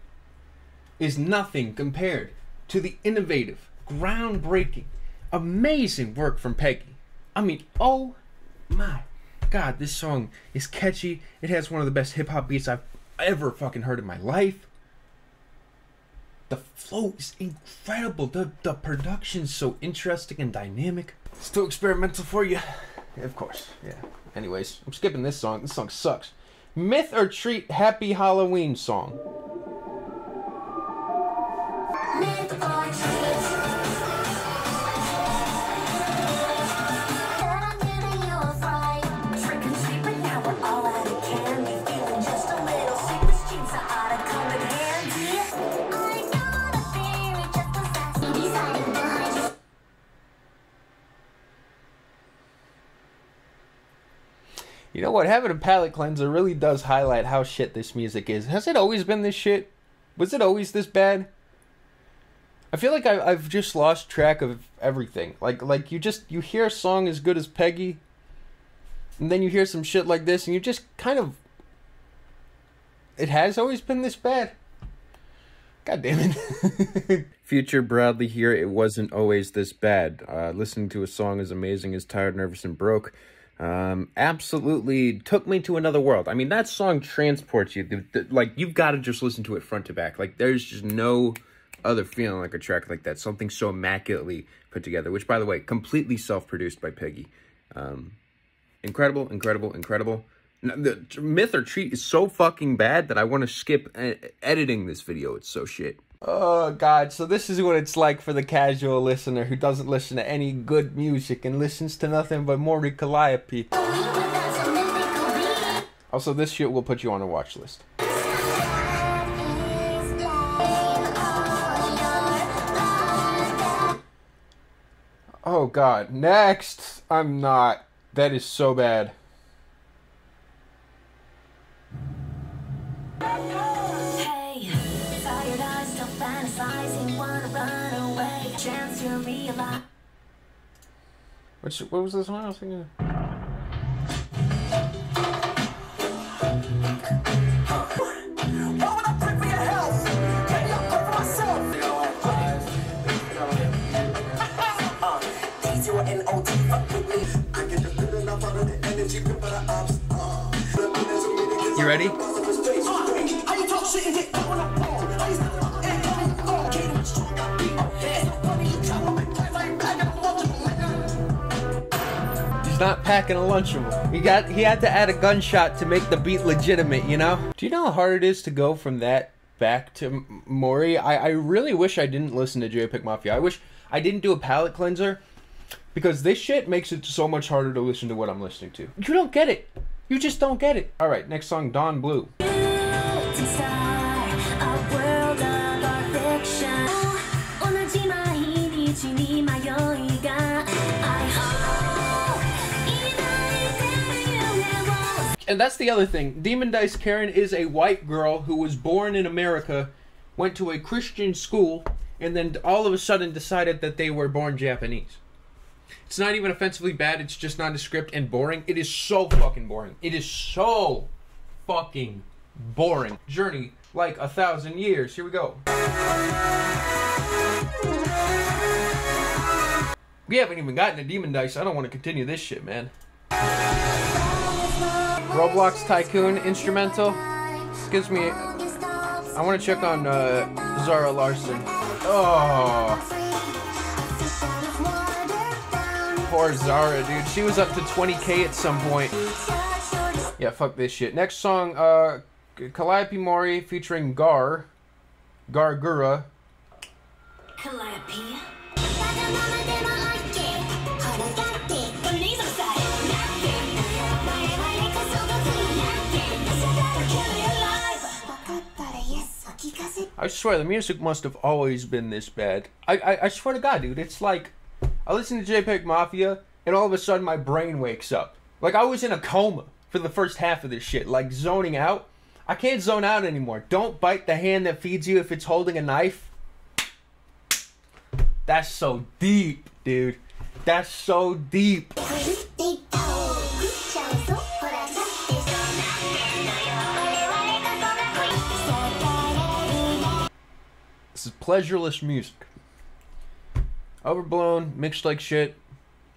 is nothing compared to the innovative, groundbreaking, amazing work from Peggy. I mean, oh my God, this song is catchy. It has one of the best hip-hop beats I've ever fucking heard in my life. The flow is incredible. The production's so interesting and dynamic. It's too experimental for you. Yeah, of course, yeah. Anyways, I'm skipping this song. This song sucks. Myth or Treat, Happy Halloween song. Myth or Treat. You know what? Having a palate cleanser really does highlight how shit this music is. Has it always been this shit? Was it always this bad? I feel like I've just lost track of everything. Like you hear a song as good as Peggy, and then you hear some shit like this, and you just kind of... It has always been this bad. God damn it. Future Bradley here. It wasn't always this bad. Listening to a song as amazing as Tired, Nervous, and Broke absolutely took me to another world. I mean, that song transports you. Like, you've got to just listen to it front to back. Like, there's just no other feeling like a track like that. Something so immaculately put together, which, by the way, completely self-produced by Peggy. Incredible, incredible, incredible. The Myth or Treat is so fucking bad that I want to skip editing this video. It's so shit. Oh, God. So this is what it's like for the casual listener who doesn't listen to any good music and listens to nothing but Mori Calliope. Also, this shit will put you on a watch list. Oh, God. Next! I'm not. That is so bad. What was this one I was thinking of? You ready? Not packing a Lunchable. He had to add a gunshot to make the beat legitimate, you know? Do you know how hard it is to go from that back to Mori? I really wish I didn't listen to JPEGMAFIA. I wish I didn't do a palate cleanser, because this shit makes it so much harder to listen to what I'm listening to. You don't get it. You just don't get it. All right, next song, Dawn Blue. And that's the other thing. Demondice Karen is a white girl who was born in America, went to a Christian school, and then all of a sudden decided that they were born Japanese. It's not even offensively bad. It's just nondescript and boring. It is so fucking boring. It is so fucking boring. Journey like 1,000 years. Here we go. We haven't even gotten to Demondice. I don't want to continue this shit, man. Roblox Tycoon instrumental. This gives me... I want to check on Zara Larson. Oh. Poor Zara, dude. She was up to 20K at some point. Yeah, fuck this shit. Next song, Calliope Mori featuring Gar Gura. Calliope. I swear, the music must have always been this bad. I swear to God, dude, it's like, I listen to JPEGMAFIA, and all of a sudden my brain wakes up. Like, I was in a coma for the first half of this shit, like, zoning out. I can't zone out anymore. Don't bite the hand that feeds you if it's holding a knife. That's so deep, dude. That's so deep. This is pleasureless music. Overblown, mixed like shit,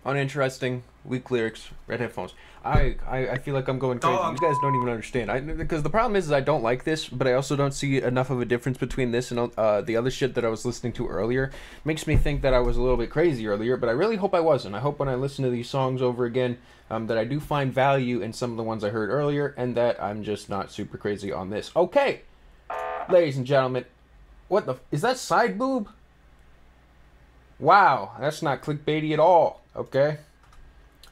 uninteresting, weak lyrics, red headphones. I feel like I'm going crazy. Dog. You guys don't even understand. Because the problem is I don't like this, but I also don't see enough of a difference between this and the other shit that I was listening to earlier. Makes me think that I was a little bit crazy earlier, but I really hope I wasn't. I hope when I listen to these songs over again that I do find value in some of the ones I heard earlier, and that I'm just not super crazy on this. Okay, ladies and gentlemen. What the f- is that side boob? Wow, that's not clickbaity at all, okay?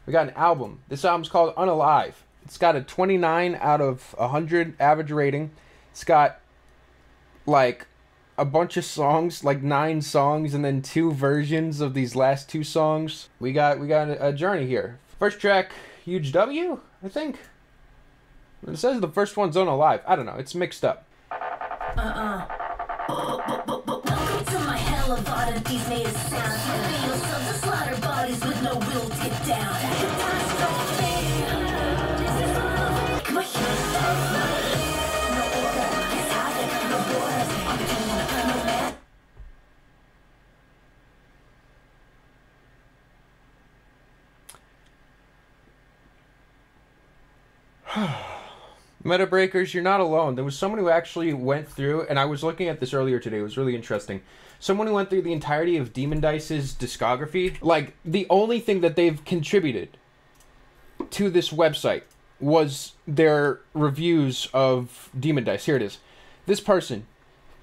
We got an album. This album's called Unalive. It's got a 29 out of 100 average rating. It's got, like, a bunch of songs, like 9 songs, and then 2 versions of these last 2 songs. We got a journey here. First track, Huge W, I think. It says the first one's on Alive. I don't know. It's mixed up. Welcome to my hell of oddities made of sound. Happy yourself to slaughter bodies with no will to get down. Come on. Meta Breakers, you're not alone. There was someone who actually went through, and I was looking at this earlier today, it was really interesting. Someone who went through the entirety of Demondice's discography. Like, the only thing that they've contributed to this website was their reviews of Demondice. Here it is. This person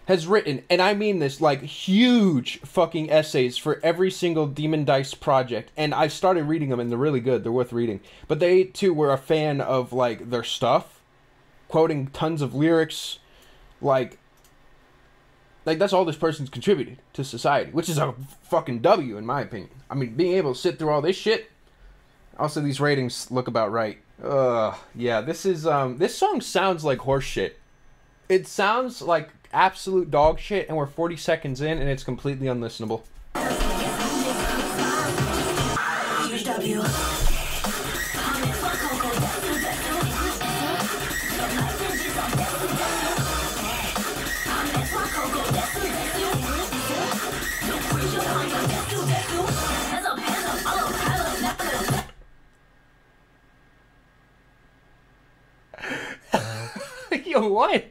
has written, and I mean this, like, huge fucking essays for every single Demondice project, and I started reading them, and they're really good, they're worth reading. But they, too, were a fan of, like, their stuff, quoting tons of lyrics, like, that's all this person's contributed to society, which is a fucking W, in my opinion. I mean, being able to sit through all this shit. Also, these ratings look about right. Yeah, this is, this song sounds like horse shit. It sounds like absolute dog shit, and we're 40 seconds in, and it's completely unlistenable. Yo, what?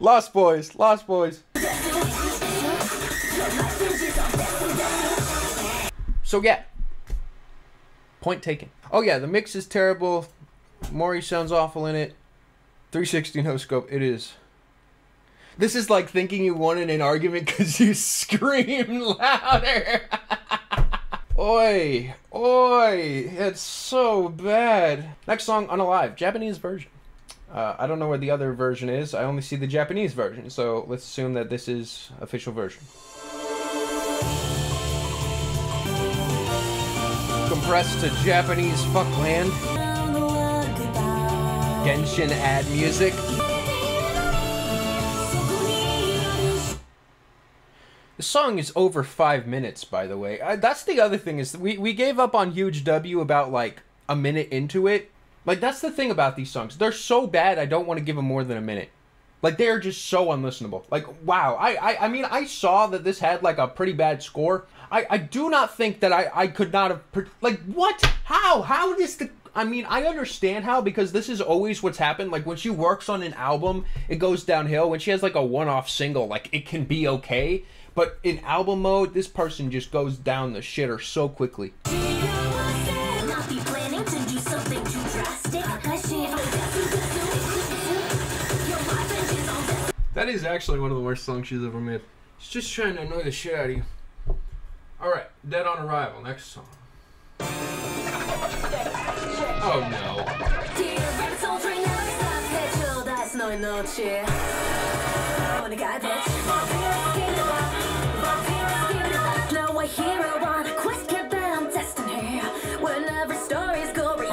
Lost Boys, Lost Boys. So yeah, point taken. Oh yeah, the mix is terrible. Mori sounds awful in it. 360 no scope, it is. This is like thinking you won in an argument because you scream louder. Oi, oi, it's so bad. Next song, Unalive, Japanese version. I don't know where the other version is. I only see the Japanese version, so let's assume that this is official version. Compressed to Japanese fuckland. Genshin ad music. The song is over 5 minutes, by the way. That's the other thing is we gave up on Huge W about like a minute into it. Like, that's the thing about these songs. They're so bad, I don't want to give them more than a minute. Like, they're just so unlistenable. Like, wow. I mean, I saw that this had, like, a pretty bad score. I do not think that I could not have... Like, what? How? How does the... I mean, I understand how, because this is always what's happened. Like, when she works on an album, it goes downhill. When she has, like, a one-off single, like, it can be okay. But in album mode, this person just goes down the shitter so quickly. That is actually one of the worst songs she's ever made. She's just trying to annoy the shit out of you. Alright, Dead on Arrival, next song. Oh no.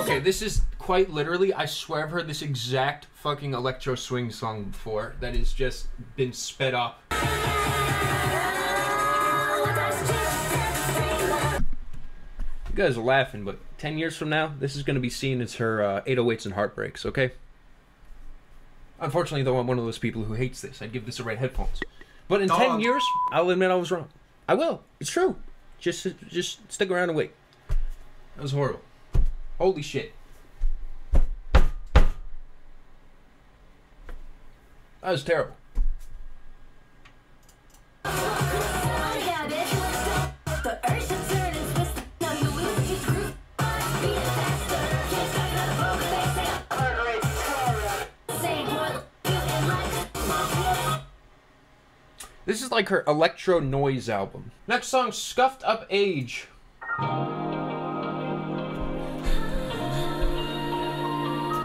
Okay, this is... Quite literally, I swear I've heard this exact fucking electro swing song before that has just been sped up. You guys are laughing, but 10 years from now, this is going to be seen as her 808s and heartbreaks, okay? Unfortunately, though, I'm one of those people who hates this. I'd give this a red headphones. But in Dog. 10 years, I'll admit I was wrong. I will. It's true. Just stick around and wait. That was horrible. Holy shit. That was terrible. This is like her electro noise album. Next song, Scuffed Up Age.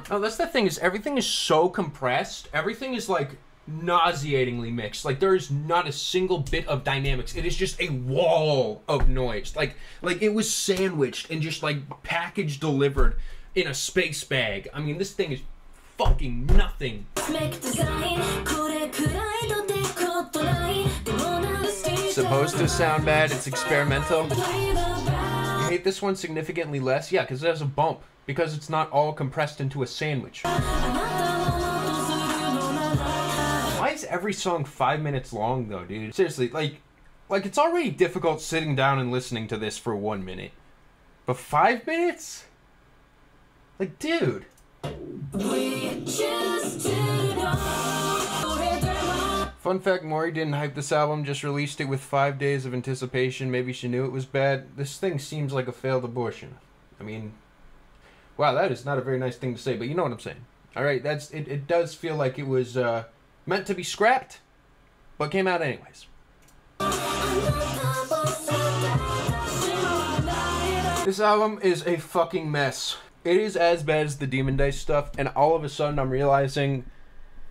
Oh, that's the thing, is everything is so compressed. Everything is, like, nauseatingly mixed. Like, there is not a single bit of dynamics. It is just a wall of noise. Like it was sandwiched and just, like, package delivered in a space bag. I mean, this thing is fucking nothing. Supposed to sound bad, it's experimental. I hate this one significantly less. Yeah, because it has a bump. Because it's not all compressed into a sandwich. Why is every song 5 minutes long though, dude? Seriously, like it's already difficult sitting down and listening to this for 1 minute. But 5 minutes? Like, dude. Fun fact, Mori didn't hype this album, just released it with 5 days of anticipation. Maybe she knew it was bad. This thing seems like a failed abortion. I mean, wow, that is not a very nice thing to say, but you know what I'm saying. Alright, that's it, it does feel like it was meant to be scrapped, but came out anyways. This album is a fucking mess. It is as bad as the Demondice stuff, and all of a sudden I'm realizing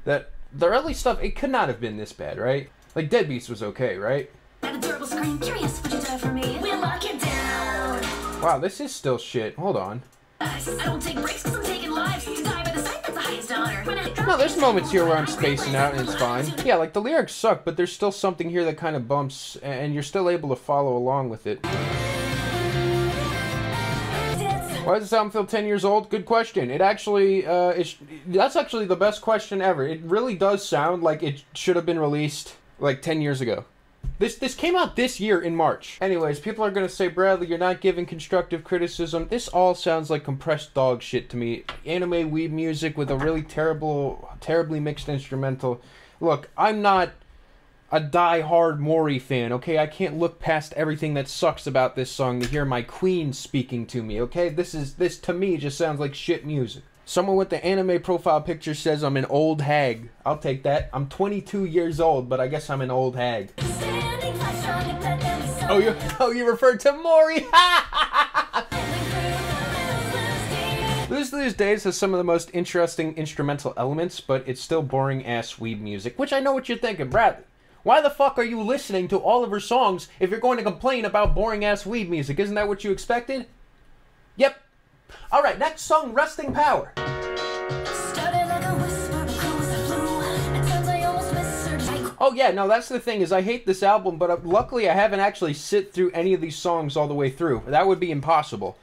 that the early stuff, it could not have been this bad, right? Like, Dead Beats was okay, right? That adorable scream, curious, would you die for me? We'll lock it down! Wow, this is still shit. Hold on. I don't take breaks because I'm taking lives. To die by the sight, that's the highest honor. No, there's moments here where I'm spacing out and it's fine. Yeah, like, the lyrics suck, but there's still something here that kind of bumps, and you're still able to follow along with it. Why does this album feel 10 years old? Good question. It actually, that's actually the best question ever. It really does sound like it should have been released, like, 10 years ago. This came out this year in March. Anyways, people are gonna say, Bradley, you're not giving constructive criticism. This all sounds like compressed dog shit to me. Anime weeb music with a really terribly mixed instrumental. Look, I'm not a die-hard Mori fan, okay? I can't look past everything that sucks about this song to hear my queen speaking to me, okay? This to me just sounds like shit music. Someone with the anime profile picture says I'm an old hag. I'll take that. I'm 22 years old, but I guess I'm an old hag. Oh, you referred to Mori? Lose These Days has some of the most interesting instrumental elements, but it's still boring-ass weeb music, which I know what you're thinking, Bradley. Why the fuck are you listening to all of her songs if you're going to complain about boring-ass weeb music? Isn't that what you expected? Yep. Alright, next song, Resting Power. Oh yeah, no, that's the thing, is I hate this album, but luckily I haven't actually sit through any of these songs all the way through. That would be impossible.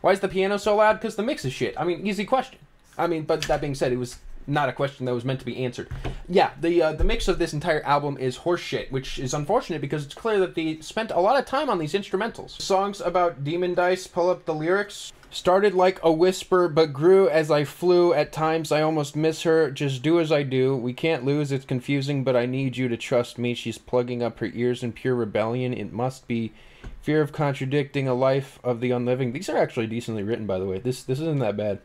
Why is the piano so loud? Because the mix is shit. I mean, easy question. I mean, but that being said, it was not a question that was meant to be answered. Yeah, the mix of this entire album is horseshit, which is unfortunate because it's clear that they spent a lot of time on these instrumentals. Songs about Demondice, pull up the lyrics. Started like a whisper, but grew as I flew. At times I almost miss her. Just do as I do. We can't lose. It's confusing, but I need you to trust me. She's plugging up her ears in pure rebellion. It must be fear of contradicting a life of the unliving. These are actually decently written, by the way. This isn't that bad.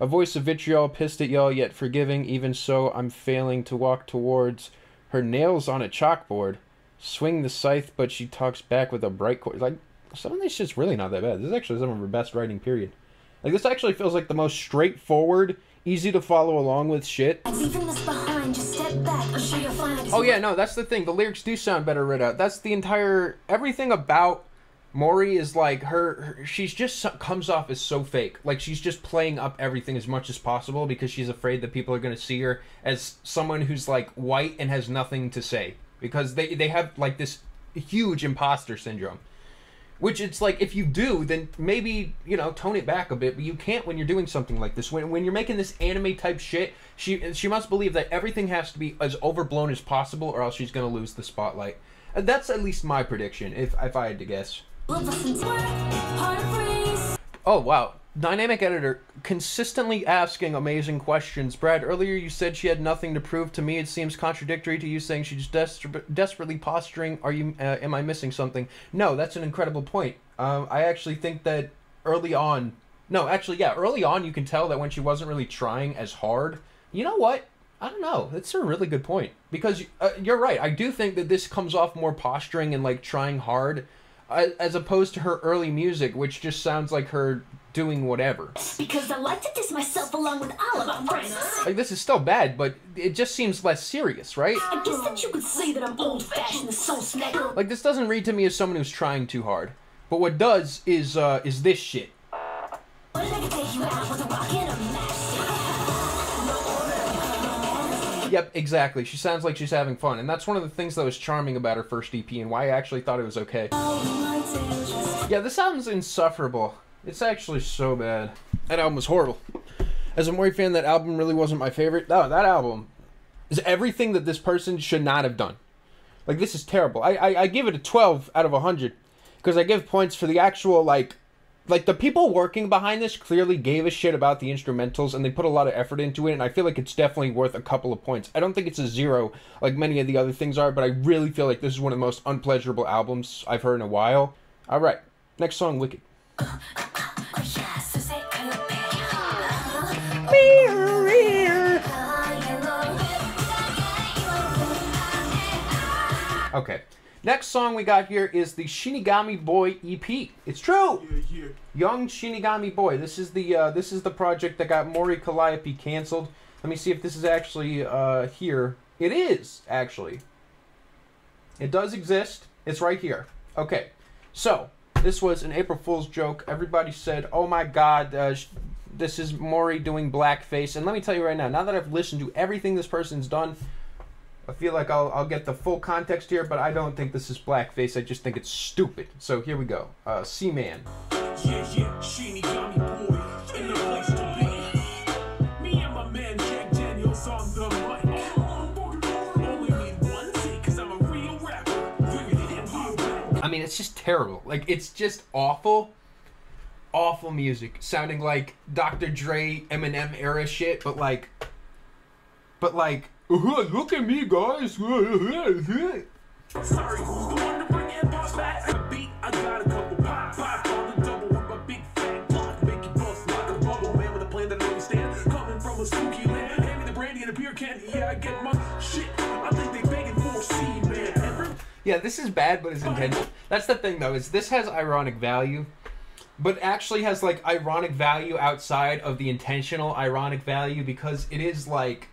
A voice of vitriol, pissed at y'all, yet forgiving. Even so, I'm failing to walk towards her nails on a chalkboard. Swing the scythe, but she talks back with a bright chord. Like, some of this shit's really not that bad. This is actually some of her best writing, period. Like, this actually feels like the most straightforward, easy to follow along with shit. Oh yeah, no, that's the thing. The lyrics do sound better read out. That's the entire, everything about Mori is like her she's just comes off as so fake. Like, she's just playing up everything as much as possible because she's afraid that people are going to see her as someone who's like white and has nothing to say, because they have like this huge imposter syndrome, which it's like, if you do, then maybe, you know, tone it back a bit, but you can't when you're doing something like this. When you're making this anime type shit, she must believe that everything has to be as overblown as possible or else she's going to lose the spotlight. And that's at least my prediction if I had to guess. Oh wow, Dynamic Editor consistently asking amazing questions. Brad, earlier you said she had nothing to prove to me. It seems contradictory to you saying she's desperately posturing. Are you? Am I missing something? No, that's an incredible point. I actually think that early on, no, actually, yeah, early on you can tell that when she wasn't really trying as hard. You know what? I don't know. That's a really good point, because you're right. I do think that this comes off more posturing and like trying hard, as opposed to her early music, which just sounds like her doing whatever. Because I like to diss myself along with all of my friends. Like, this is still bad, but it just seems less serious, right? I guess that you could say that I'm old-fashioned and so snack. Like, this doesn't read to me as someone who's trying too hard. But what does is this shit. What if I could take you out with a rock and a mask? Yep, exactly. She sounds like she's having fun, and that's one of the things that was charming about her first EP and why I actually thought it was okay. Yeah, this album's insufferable. It's actually so bad. That album was horrible. As a Mori fan, that album really wasn't my favorite. No, that album is everything that this person should not have done. Like, this is terrible. I give it a 12 out of 100 because I give points for the actual, like the people working behind this clearly gave a shit about the instrumentals and they put a lot of effort into it, and I feel like it's definitely worth a couple of points. I don't think it's a 0 like many of the other things are, but I really feel like this is one of the most unpleasurable albums I've heard in a while. All right, next song, Wicked. Okay, next song we got here is the Shinigami Boy EP. It's true. Yeah, yeah. Young Shinigami Boy. This is the project that got Mori Calliope canceled. Let me see if this is actually here. It is actually. It does exist. It's right here. Okay, so this was an April Fool's joke. Everybody said, "Oh my God, this is Mori doing blackface." And let me tell you right now. Now that I've listened to everything this person's done, I feel like I'll get the full context here, but I don't think this is blackface. I just think it's stupid. So here we go. Seaman. Yeah, yeah, Shinigami Boy, in the place to be. Me and my man Jack Daniels on the mic. Only need one take, 'cause I'm a real rapper. I mean, it's just terrible. Like, it's just awful. Awful music. Sounding like Dr. Dre, Eminem era shit, but like... look at me, guys. Sorry, who's the one to bring hip hop back? The beat, I got a couple pops. Pop on the double with my big fat block. Make it bust like a bubble, man, with a plan that I understand. Coming from a spooky land. Hand me the brandy and a beer can. Yeah, I get my shit. I think they begging for a seed, man. Yeah, this is bad, but it's intentional. That's the thing, though, is this has ironic value, but actually has, like, ironic value outside of the intentional ironic value, because it is, like...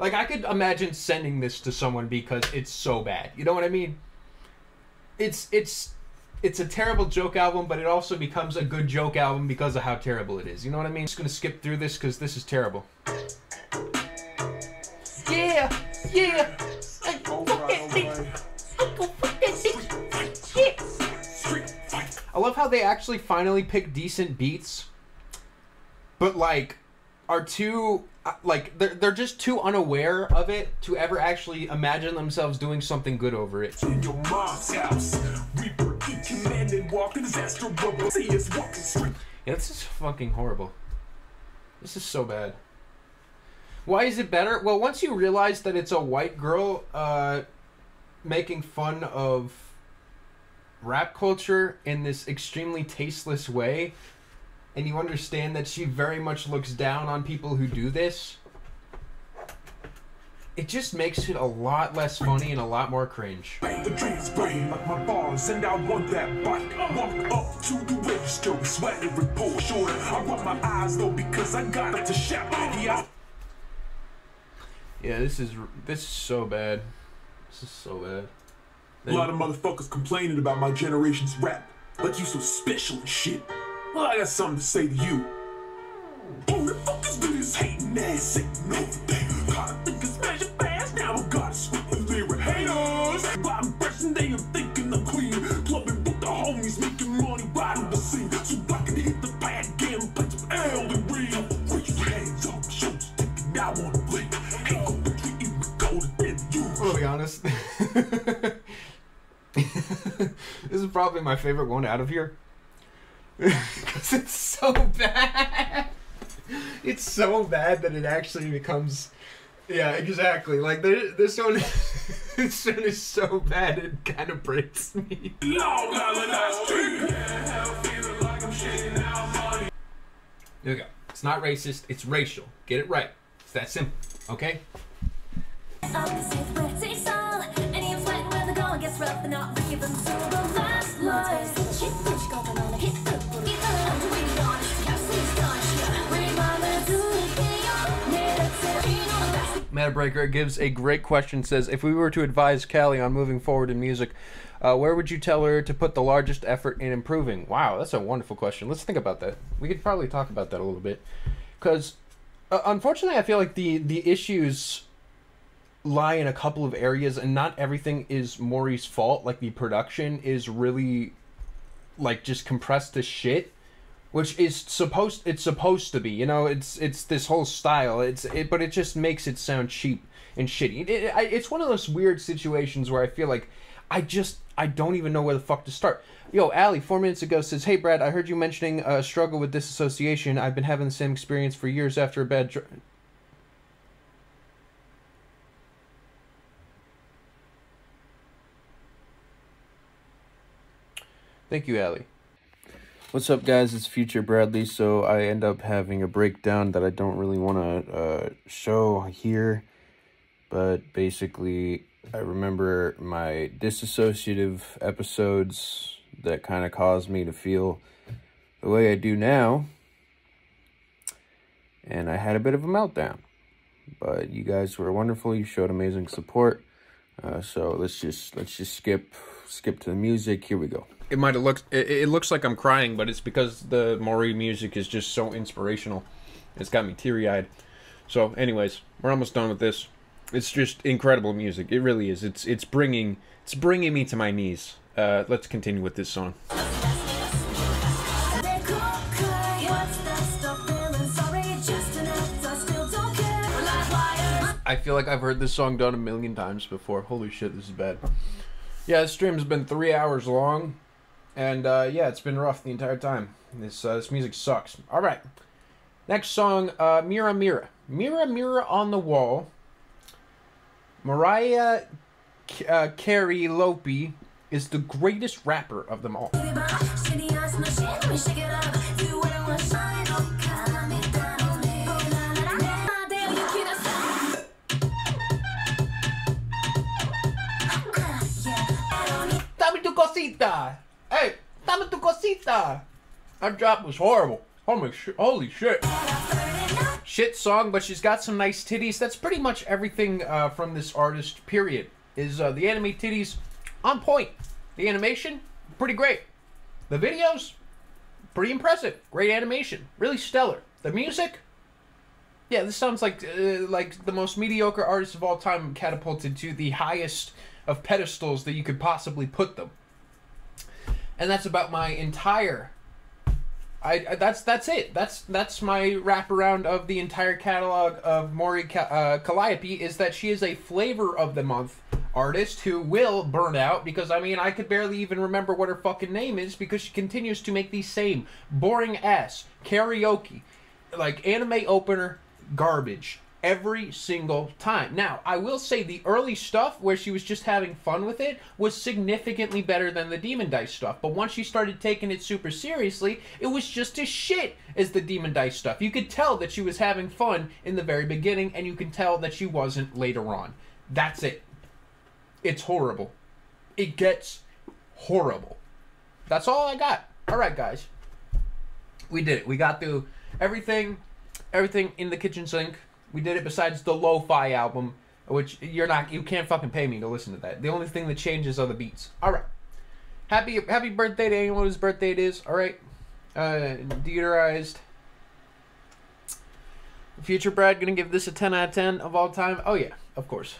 Like, I could imagine sending this to someone because it's so bad. You know what I mean? It's a terrible joke album, but it also becomes a good joke album because of how terrible it is. You know what I mean? I'm just gonna skip through this because this is terrible. Yeah! Yeah! I go fuck that bitch! I go fuck that bitch! Yeah! I love how they actually finally pick decent beats, but, like, are too... Like, they're just too unaware of it to ever actually imagine themselves doing something good over it. In your mom's house, Reaper, commanded walking disaster, rubber, see us walking straight. Yeah, this is fucking horrible. This is so bad. Why is it better? Well, once you realize that it's a white girl making fun of rap culture in this extremely tasteless way, and you understand that she very much looks down on people who do this, it just makes it a lot less funny and a lot more cringe. Yeah, this is so bad. This is so bad. A lot of motherfuckers complaining about my generation's rap, like you so special and shit. Well, I got something to say to you. Who the fuck is doing this hating ass sitting over there? Gotta think it's smash it fast, now I gotta switch the lyric haters. I'm impression they are thinking I'm clean. Plumbing with the homies, making money, riding the scene. So I can hit the bad game, play some Elden Ring. Put your hands up, shoulders thinking I wanna play. Ain't gonna be treating me colder than you. I'll be honest. This is probably my favorite one out of here. Because it's so bad. It's so bad that it actually becomes... Yeah, exactly. Like, this one... This one is so bad it kind of breaks me. There we go. It's not racist, it's racial. Get it right. It's that simple. Okay? Breaker gives a great question, says, if we were to advise Callie on moving forward in music, where would you tell her to put the largest effort in improving? Wow, that's a wonderful question. Let's think about that. We could probably talk about that a little bit, because unfortunately I feel like the issues lie in a couple of areas, and not everything is Mori's fault. Like, the production is really, like, just compressed to shit, which is supposed to be, you know, it's this whole style, but it just makes it sound cheap and shitty. It's one of those weird situations where I feel like I don't even know where the fuck to start. Yo, Allie, 4 minutes ago, says, "Hey, Brad, I heard you mentioning a struggle with disassociation. I've been having the same experience for years after a bad..." Thank you, Allie. What's up, guys? It's Future Bradley. So I end up having a breakdown that I don't really want to show here. But basically, I remember my disassociative episodes that kind of caused me to feel the way I do now. And I had a bit of a meltdown. But you guys were wonderful. You showed amazing support. So let's just skip to the music. Here we go. It might have looked... It looks like I'm crying, but it's because the Mori music is just so inspirational. It's got me teary-eyed. So, anyways, we're almost done with this. It's just incredible music. It really is. It's bringing me to my knees. Let's continue with this song. I feel like I've heard this song done a million times before. Holy shit, this is bad. Yeah, this stream's been 3 hours long. And, yeah, it's been rough the entire time. This music sucks. Alright. Next song, Mira Mira. Mira Mira on the Wall. Mariah Calliope is the greatest rapper of them all. Dame tu cosita! Hey, dame tu cosita! That drop was horrible. Holy shit. Shit song, but she's got some nice titties. That's pretty much everything from this artist, period. Is the anime titties on point. The animation, pretty great. The videos, pretty impressive. Great animation. Really stellar. The music, yeah, this sounds like the most mediocre artist of all time catapulted to the highest of pedestals that you could possibly put them. And that's about my entire... that's it. That's my wraparound of the entire catalog of Mori Calliope, is that she is a flavor of the month artist who will burn out, because I mean I could barely even remember what her fucking name is because she continues to make the same boring ass karaoke, like anime opener garbage every single time. Now, I will say the early stuff where she was just having fun with it was significantly better than the Demondice stuff, but once she started taking it super seriously, it was just as shit as the Demondice stuff. You could tell that she was having fun in the very beginning, and you can tell that she wasn't later on. That's it. It's horrible. It gets horrible. That's all I got. Alright, guys. We did it. We got through everything in the kitchen sink. We did it besides the lo-fi album, which you can't fucking pay me to listen to that. The only thing that changes are the beats. Alright. Happy birthday to anyone whose birthday it is. Alright. Deuterized. Future Brad gonna give this a 10 out of 10 of all time. Oh yeah, of course.